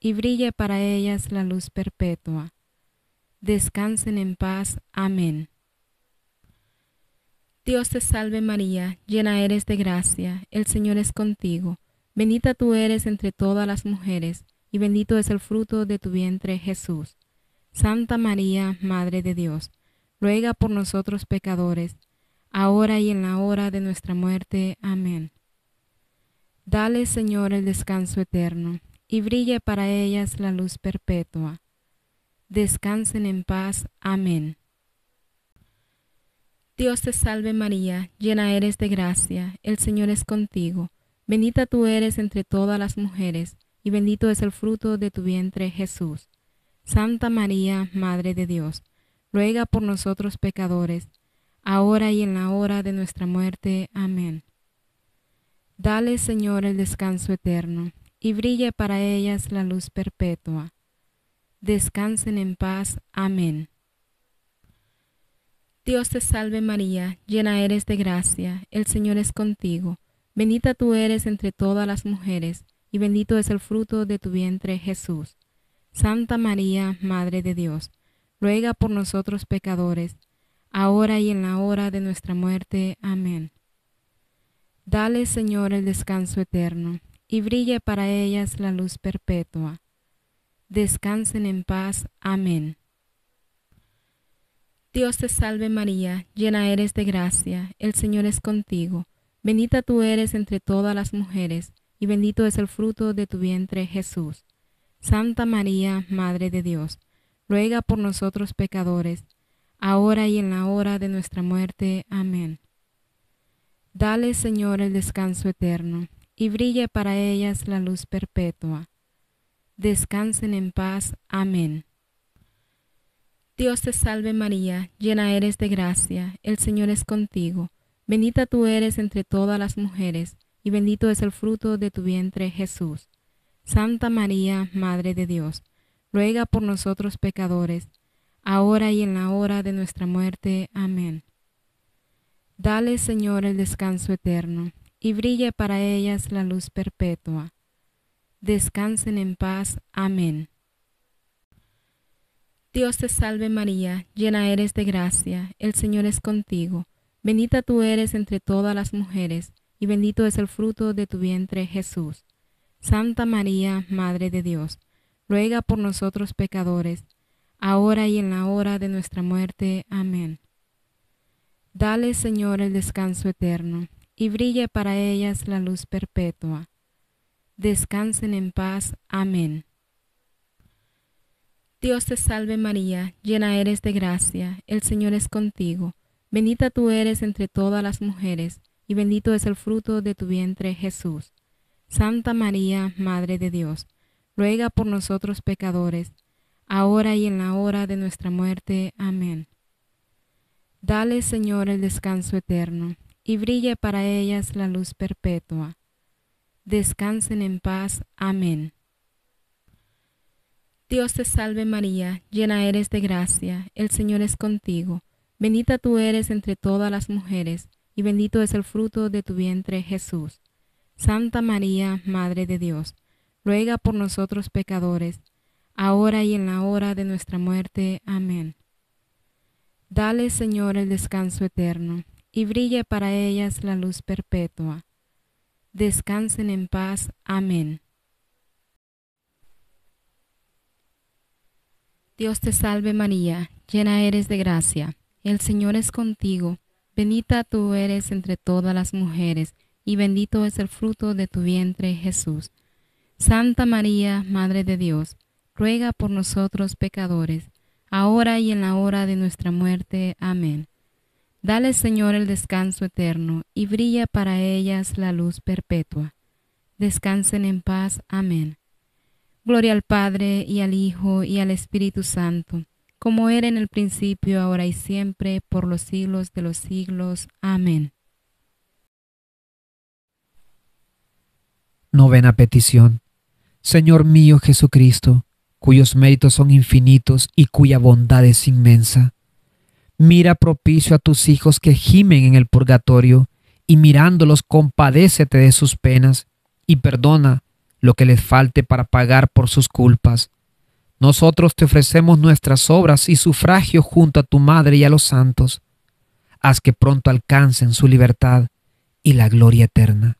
y brille para ellas la luz perpetua. Descansen en paz. Amén. Dios te salve María, llena eres de gracia, el Señor es contigo. Bendita tú eres entre todas las mujeres, y bendito es el fruto de tu vientre, Jesús. Santa María, Madre de Dios, ruega por nosotros pecadores, ahora y en la hora de nuestra muerte. Amén. Dale, Señor, el descanso eterno, y brille para ellas la luz perpetua. Descansen en paz. Amén. Dios te salve María, llena eres de gracia, el Señor es contigo. Bendita tú eres entre todas las mujeres, y bendito es el fruto de tu vientre, Jesús. Santa María, Madre de Dios, ruega por nosotros pecadores, ahora y en la hora de nuestra muerte. Amén. Dale, Señor, el descanso eterno, y brille para ellas la luz perpetua. Descansen en paz. Amén. Dios te salve María, llena eres de gracia, el Señor es contigo. Bendita tú eres entre todas las mujeres, y bendito es el fruto de tu vientre, Jesús. Santa María, Madre de Dios, ruega por nosotros pecadores, ahora y en la hora de nuestra muerte. Amén. Dale, Señor, el descanso eterno, y brille para ellas la luz perpetua. Descansen en paz. Amén. Dios te salve María, llena eres de gracia, el Señor es contigo. Bendita tú eres entre todas las mujeres, y bendito es el fruto de tu vientre, Jesús. Santa María, Madre de Dios, ruega por nosotros pecadores, ahora y en la hora de nuestra muerte. Amén. Dale, Señor, el descanso eterno, y brille para ellas la luz perpetua. Descansen en paz. Amén. Dios te salve María, llena eres de gracia, el Señor es contigo. Bendita tú eres entre todas las mujeres, y bendito es el fruto de tu vientre Jesús. Santa María, Madre de Dios, ruega por nosotros pecadores, ahora y en la hora de nuestra muerte. Amén. Dale, Señor, el descanso eterno, y brille para ellas la luz perpetua. Descansen en paz. Amén. Dios te salve María, llena eres de gracia, el Señor es contigo. Bendita tú eres entre todas las mujeres, y bendito es el fruto de tu vientre Jesús. Santa María, Madre de Dios, ruega por nosotros pecadores, ahora y en la hora de nuestra muerte. Amén. Dale, Señor, el descanso eterno, y brille para ellas la luz perpetua. Descansen en paz. Amén. Dios te salve María, llena eres de gracia, el Señor es contigo. Bendita tú eres entre todas las mujeres, y bendito es el fruto de tu vientre Jesús. Santa María, Madre de Dios, ruega por nosotros pecadores, ahora y en la hora de nuestra muerte. Amén. Dale, Señor, el descanso eterno, y brille para ellas la luz perpetua. Descansen en paz. Amén. Dios te salve María, llena eres de gracia, el Señor es contigo. Bendita tú eres entre todas las mujeres, y bendito es el fruto de tu vientre Jesús. Santa María, Madre de Dios, ruega por nosotros pecadores, ahora y en la hora de nuestra muerte. Amén. Dale, Señor, el descanso eterno, y brille para ellas la luz perpetua. Descansen en paz. Amén. Dios te salve María, llena eres de gracia, el Señor es contigo, bendita tú eres entre todas las mujeres, y bendito es el fruto de tu vientre Jesús. Santa María, Madre de Dios, ruega por nosotros pecadores, ahora y en la hora de nuestra muerte. Amén. Dale, Señor, el descanso eterno, y brilla para ellas la luz perpetua. Descansen en paz. Amén. Gloria al Padre, y al Hijo, y al Espíritu Santo, como era en el principio, ahora y siempre, por los siglos de los siglos. Amén. Novena petición. Señor mío Jesucristo, cuyos méritos son infinitos y cuya bondad es inmensa, mira propicio a tus hijos que gimen en el purgatorio, y mirándolos compadécete de sus penas, y perdona lo que les falte para pagar por sus culpas. Nosotros te ofrecemos nuestras obras y sufragio junto a tu Madre y a los santos. Haz que pronto alcancen su libertad y la gloria eterna.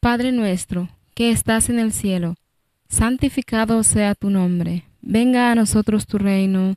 Padre nuestro, que estás en el cielo, santificado sea tu nombre. Venga a nosotros tu reino.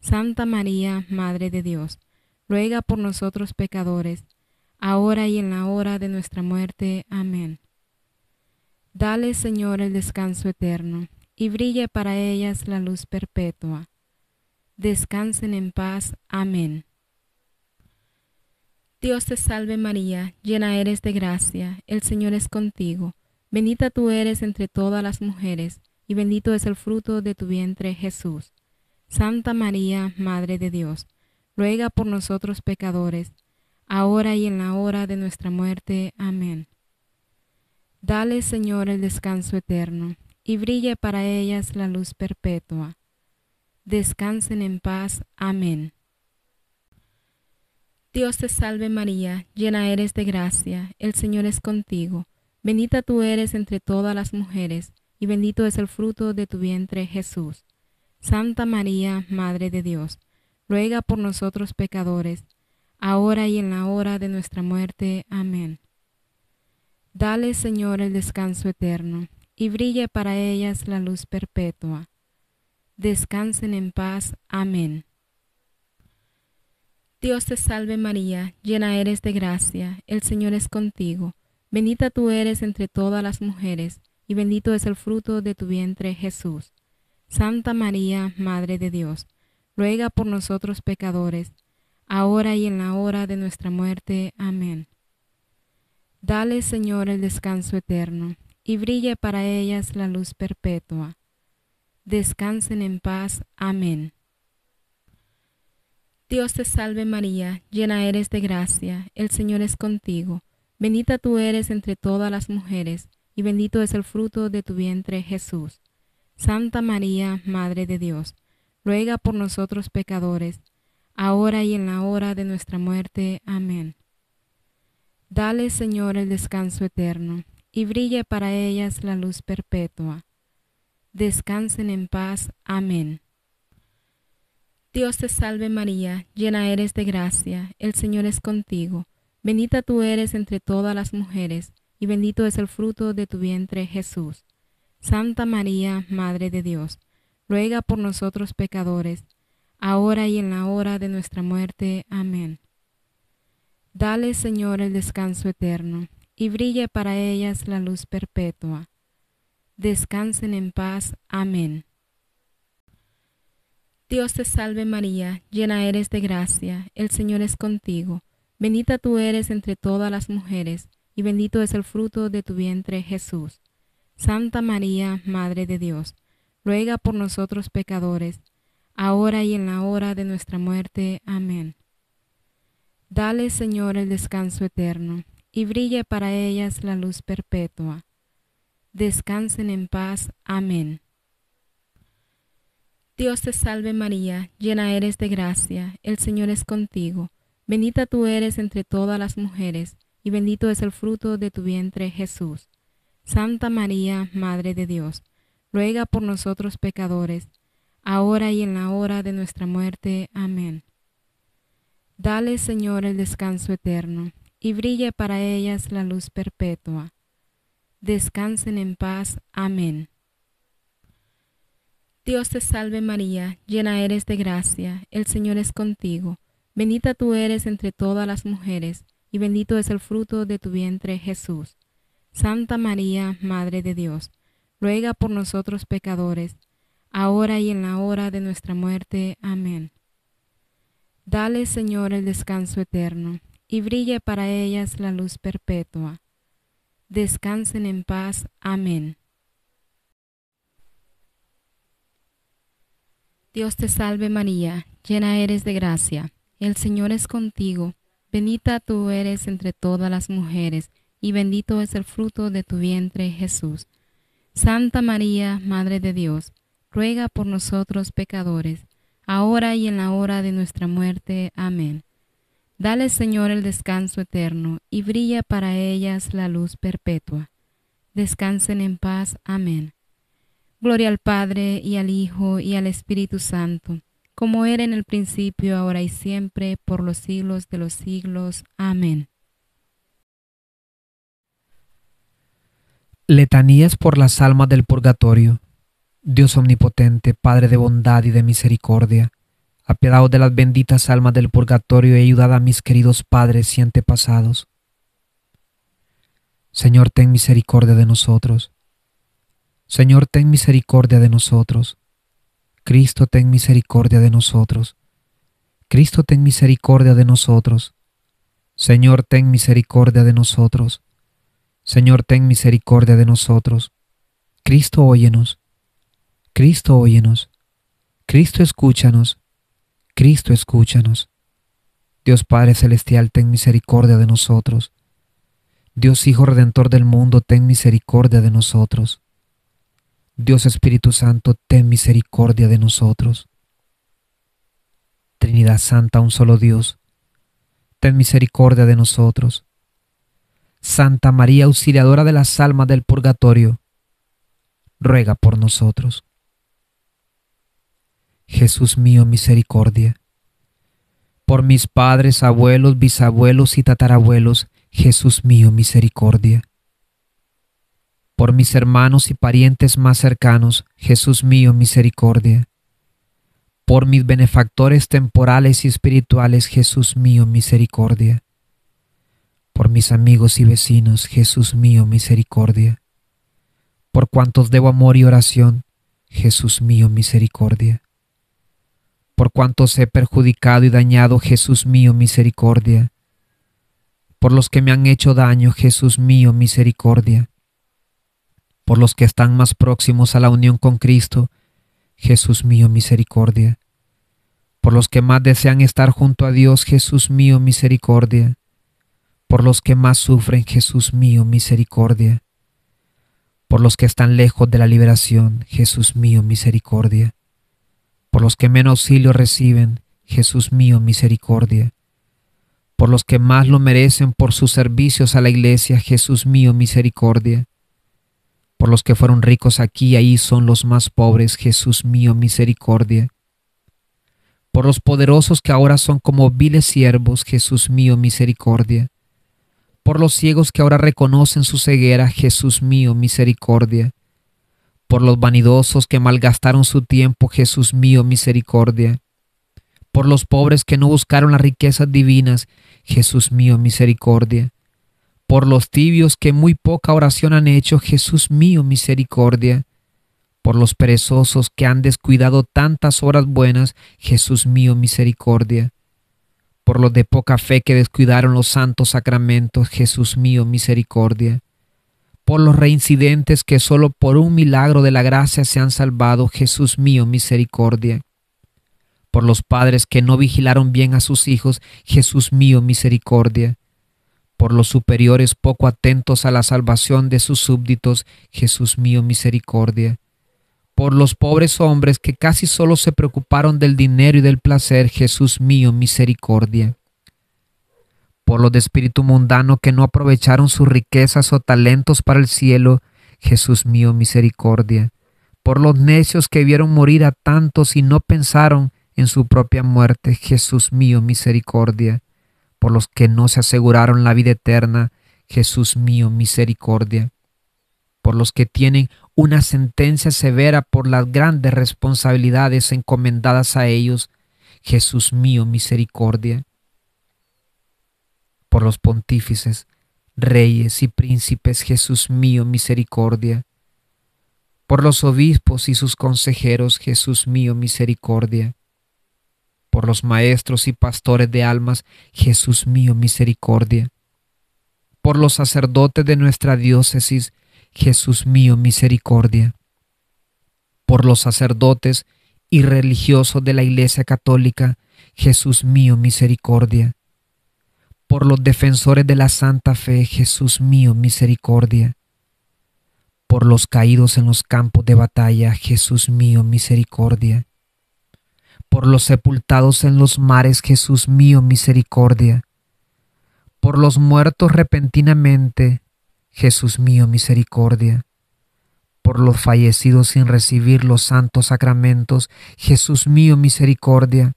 Santa María, Madre de Dios, ruega por nosotros pecadores, ahora y en la hora de nuestra muerte. Amén. Dale, Señor, el descanso eterno, y brille para ellas la luz perpetua. Descansen en paz. Amén. Dios te salve María, llena eres de gracia, el Señor es contigo. Bendita tú eres entre todas las mujeres, y bendito es el fruto de tu vientre Jesús. Santa María, Madre de Dios, ruega por nosotros pecadores, ahora y en la hora de nuestra muerte. Amén. Dale, Señor, el descanso eterno, y brille para ellas la luz perpetua. Descansen en paz. Amén. Dios te salve María, llena eres de gracia, el Señor es contigo. Bendita tú eres entre todas las mujeres, y bendito es el fruto de tu vientre, Jesús. Santa María, Madre de Dios, ruega por nosotros pecadores, ahora y en la hora de nuestra muerte. Amén. Dale, Señor, el descanso eterno, y brille para ellas la luz perpetua. Descansen en paz. Amén. Dios te salve María, llena eres de gracia, el Señor es contigo. Bendita tú eres entre todas las mujeres, y bendito es el fruto de tu vientre, Jesús. Santa María, Madre de Dios, ruega por nosotros pecadores, ahora y en la hora de nuestra muerte. Amén. Dale, Señor, el descanso eterno, y brille para ellas la luz perpetua. Descansen en paz. Amén. Dios te salve María, llena eres de gracia, el Señor es contigo. Bendita tú eres entre todas las mujeres, y bendito es el fruto de tu vientre, Jesús. Santa María, Madre de Dios, ruega por nosotros pecadores, ahora y en la hora de nuestra muerte. Amén. Dale, Señor, el descanso eterno, y brille para ellas la luz perpetua. Descansen en paz. Amén. Dios te salve María, llena eres de gracia, el Señor es contigo. Bendita tú eres entre todas las mujeres, y bendito es el fruto de tu vientre, Jesús. Santa María, Madre de Dios, ruega por nosotros pecadores, ahora y en la hora de nuestra muerte. Amén. Dale, Señor, el descanso eterno, y brille para ellas la luz perpetua. Descansen en paz. Amén. Dios te salve María, llena eres de gracia, el Señor es contigo. Bendita tú eres entre todas las mujeres, y bendito es el fruto de tu vientre, Jesús. Santa María, Madre de Dios, ruega por nosotros pecadores, ahora y en la hora de nuestra muerte. Amén. Dale, Señor, el descanso eterno, y brille para ellas la luz perpetua. Descansen en paz. Amén. Dios te salve María, llena eres de gracia, el Señor es contigo. Bendita tú eres entre todas las mujeres, y bendito es el fruto de tu vientre, Jesús. Santa María, Madre de Dios, ruega por nosotros pecadores, ahora y en la hora de nuestra muerte. Amén. Dale, Señor, el descanso eterno, y brille para ellas la luz perpetua. Descansen en paz. Amén. Dios te salve María, llena eres de gracia, el Señor es contigo. Bendita tú eres entre todas las mujeres, y bendito es el fruto de tu vientre, Jesús. Santa María, Madre de Dios, ruega por nosotros pecadores, ahora y en la hora de nuestra muerte. Amén. Dale, Señor, el descanso eterno, y brille para ellas la luz perpetua. Descansen en paz. Amén. Dios te salve María, llena eres de gracia, el Señor es contigo. Bendita tú eres entre todas las mujeres, y bendito es el fruto de tu vientre, Jesús. Santa María, Madre de Dios, ruega por nosotros pecadores, ahora y en la hora de nuestra muerte. Amén. Dale, Señor, el descanso eterno, y brilla para ellas la luz perpetua. Descansen en paz. Amén. Gloria al Padre, y al Hijo, y al Espíritu Santo, como era en el principio, ahora y siempre, por los siglos de los siglos. Amén. Letanías por las almas del purgatorio. Dios omnipotente, Padre de bondad y de misericordia, apiadaos de las benditas almas del purgatorio y ayudad a mis queridos padres y antepasados. Señor, ten misericordia de nosotros. Señor, ten misericordia de nosotros. Cristo, ten misericordia de nosotros. Cristo, ten misericordia de nosotros. Señor, ten misericordia de nosotros. Señor, ten misericordia de nosotros. Cristo, óyenos. Cristo, óyenos. Cristo, escúchanos. Cristo, escúchanos. Dios Padre Celestial, ten misericordia de nosotros. Dios Hijo Redentor del mundo, ten misericordia de nosotros. Dios Espíritu Santo, ten misericordia de nosotros. Trinidad Santa, un solo Dios, ten misericordia de nosotros. Santa María, auxiliadora de las almas del purgatorio, ruega por nosotros. Jesús mío, misericordia. Por mis padres, abuelos, bisabuelos y tatarabuelos, Jesús mío, misericordia. Por mis hermanos y parientes más cercanos, Jesús mío, misericordia. Por mis benefactores temporales y espirituales, Jesús mío, misericordia. Por mis amigos y vecinos, Jesús mío, misericordia. Por cuantos debo amor y oración, Jesús mío, misericordia. Por cuantos he perjudicado y dañado, Jesús mío, misericordia. Por los que me han hecho daño, Jesús mío, misericordia. Por los que están más próximos a la unión con Cristo, Jesús mío, misericordia. Por los que más desean estar junto a Dios, Jesús mío, misericordia. Por los que más sufren, Jesús mío, misericordia. Por los que están lejos de la liberación, Jesús mío, misericordia. Por los que menos auxilio reciben, Jesús mío, misericordia. Por los que más lo merecen por sus servicios a la iglesia, Jesús mío, misericordia. Por los que fueron ricos aquí y ahí son los más pobres, Jesús mío, misericordia. Por los poderosos que ahora son como viles siervos, Jesús mío, misericordia. Por los ciegos que ahora reconocen su ceguera, Jesús mío, misericordia. Por los vanidosos que malgastaron su tiempo, Jesús mío, misericordia. Por los pobres que no buscaron las riquezas divinas, Jesús mío, misericordia. Por los tibios que muy poca oración han hecho, Jesús mío, misericordia. Por los perezosos que han descuidado tantas obras buenas, Jesús mío, misericordia. Por los de poca fe que descuidaron los santos sacramentos, Jesús mío, misericordia. Por los reincidentes que solo por un milagro de la gracia se han salvado, Jesús mío, misericordia. Por los padres que no vigilaron bien a sus hijos, Jesús mío, misericordia. Por los superiores poco atentos a la salvación de sus súbditos, Jesús mío, misericordia. Por los pobres hombres que casi solo se preocuparon del dinero y del placer, Jesús mío, misericordia. Por los de espíritu mundano que no aprovecharon sus riquezas o talentos para el cielo, Jesús mío, misericordia. Por los necios que vieron morir a tantos y no pensaron en su propia muerte, Jesús mío, misericordia. Por los que no se aseguraron la vida eterna, Jesús mío, misericordia. Por los que tienen una sentencia severa por las grandes responsabilidades encomendadas a ellos, Jesús mío, misericordia. Por los pontífices, reyes y príncipes, Jesús mío, misericordia. Por los obispos y sus consejeros, Jesús mío, misericordia. Por los maestros y pastores de almas, Jesús mío, misericordia. Por los sacerdotes de nuestra diócesis, Jesús mío, misericordia. Por los sacerdotes y religiosos de la Iglesia Católica, Jesús mío, misericordia. Por los defensores de la Santa Fe, Jesús mío, misericordia. Por los caídos en los campos de batalla, Jesús mío, misericordia. Por los sepultados en los mares, Jesús mío, misericordia. Por los muertos repentinamente, Jesús mío, misericordia. Por los fallecidos sin recibir los santos sacramentos, Jesús mío, misericordia.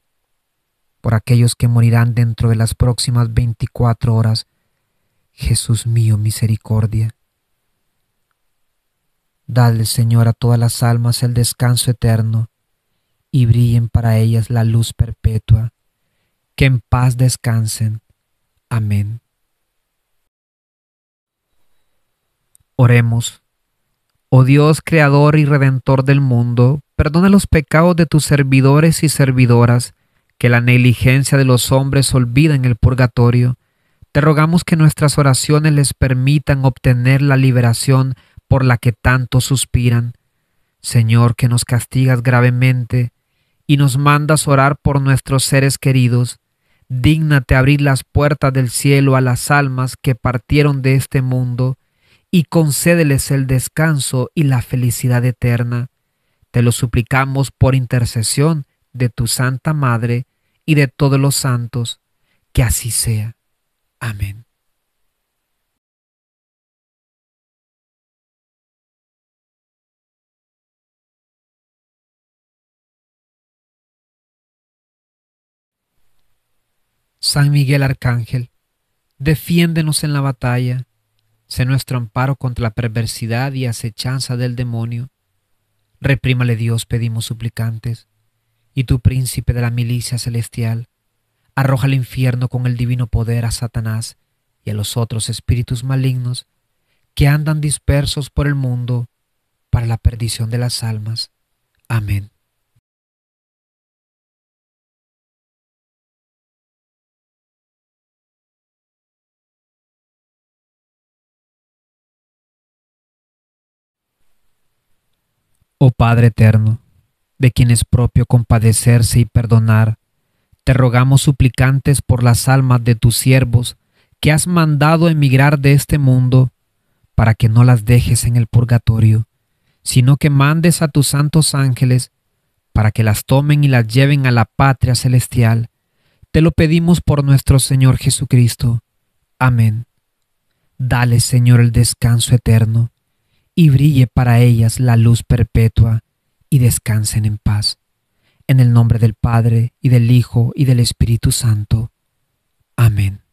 Por aquellos que morirán dentro de las próximas 24 horas, Jesús mío, misericordia. Dale, Señor, a todas las almas el descanso eterno, y brillen para ellas la luz perpetua. Que en paz descansen. Amén. Oremos. Oh Dios, Creador y Redentor del mundo, perdona los pecados de tus servidores y servidoras, que la negligencia de los hombres olvida en el purgatorio. Te rogamos que nuestras oraciones les permitan obtener la liberación por la que tanto suspiran. Señor, que nos castigas gravemente y nos mandas orar por nuestros seres queridos, dígnate abrir las puertas del cielo a las almas que partieron de este mundo y concédeles el descanso y la felicidad eterna. Te lo suplicamos por intercesión de tu Santa Madre y de todos los santos, que así sea. Amén. San Miguel Arcángel, defiéndenos en la batalla, sé nuestro amparo contra la perversidad y acechanza del demonio. Reprímale Dios, pedimos suplicantes, y tu príncipe de la milicia celestial, arroja al infierno con el divino poder a Satanás y a los otros espíritus malignos que andan dispersos por el mundo para la perdición de las almas. Amén. Oh Padre eterno, de quien es propio compadecerse y perdonar, te rogamos suplicantes por las almas de tus siervos que has mandado emigrar de este mundo, para que no las dejes en el purgatorio, sino que mandes a tus santos ángeles para que las tomen y las lleven a la patria celestial. Te lo pedimos por nuestro Señor Jesucristo. Amén. Dale, Señor, el descanso eterno, y brille para ellas la luz perpetua, y descansen en paz. En el nombre del Padre, y del Hijo, y del Espíritu Santo. Amén.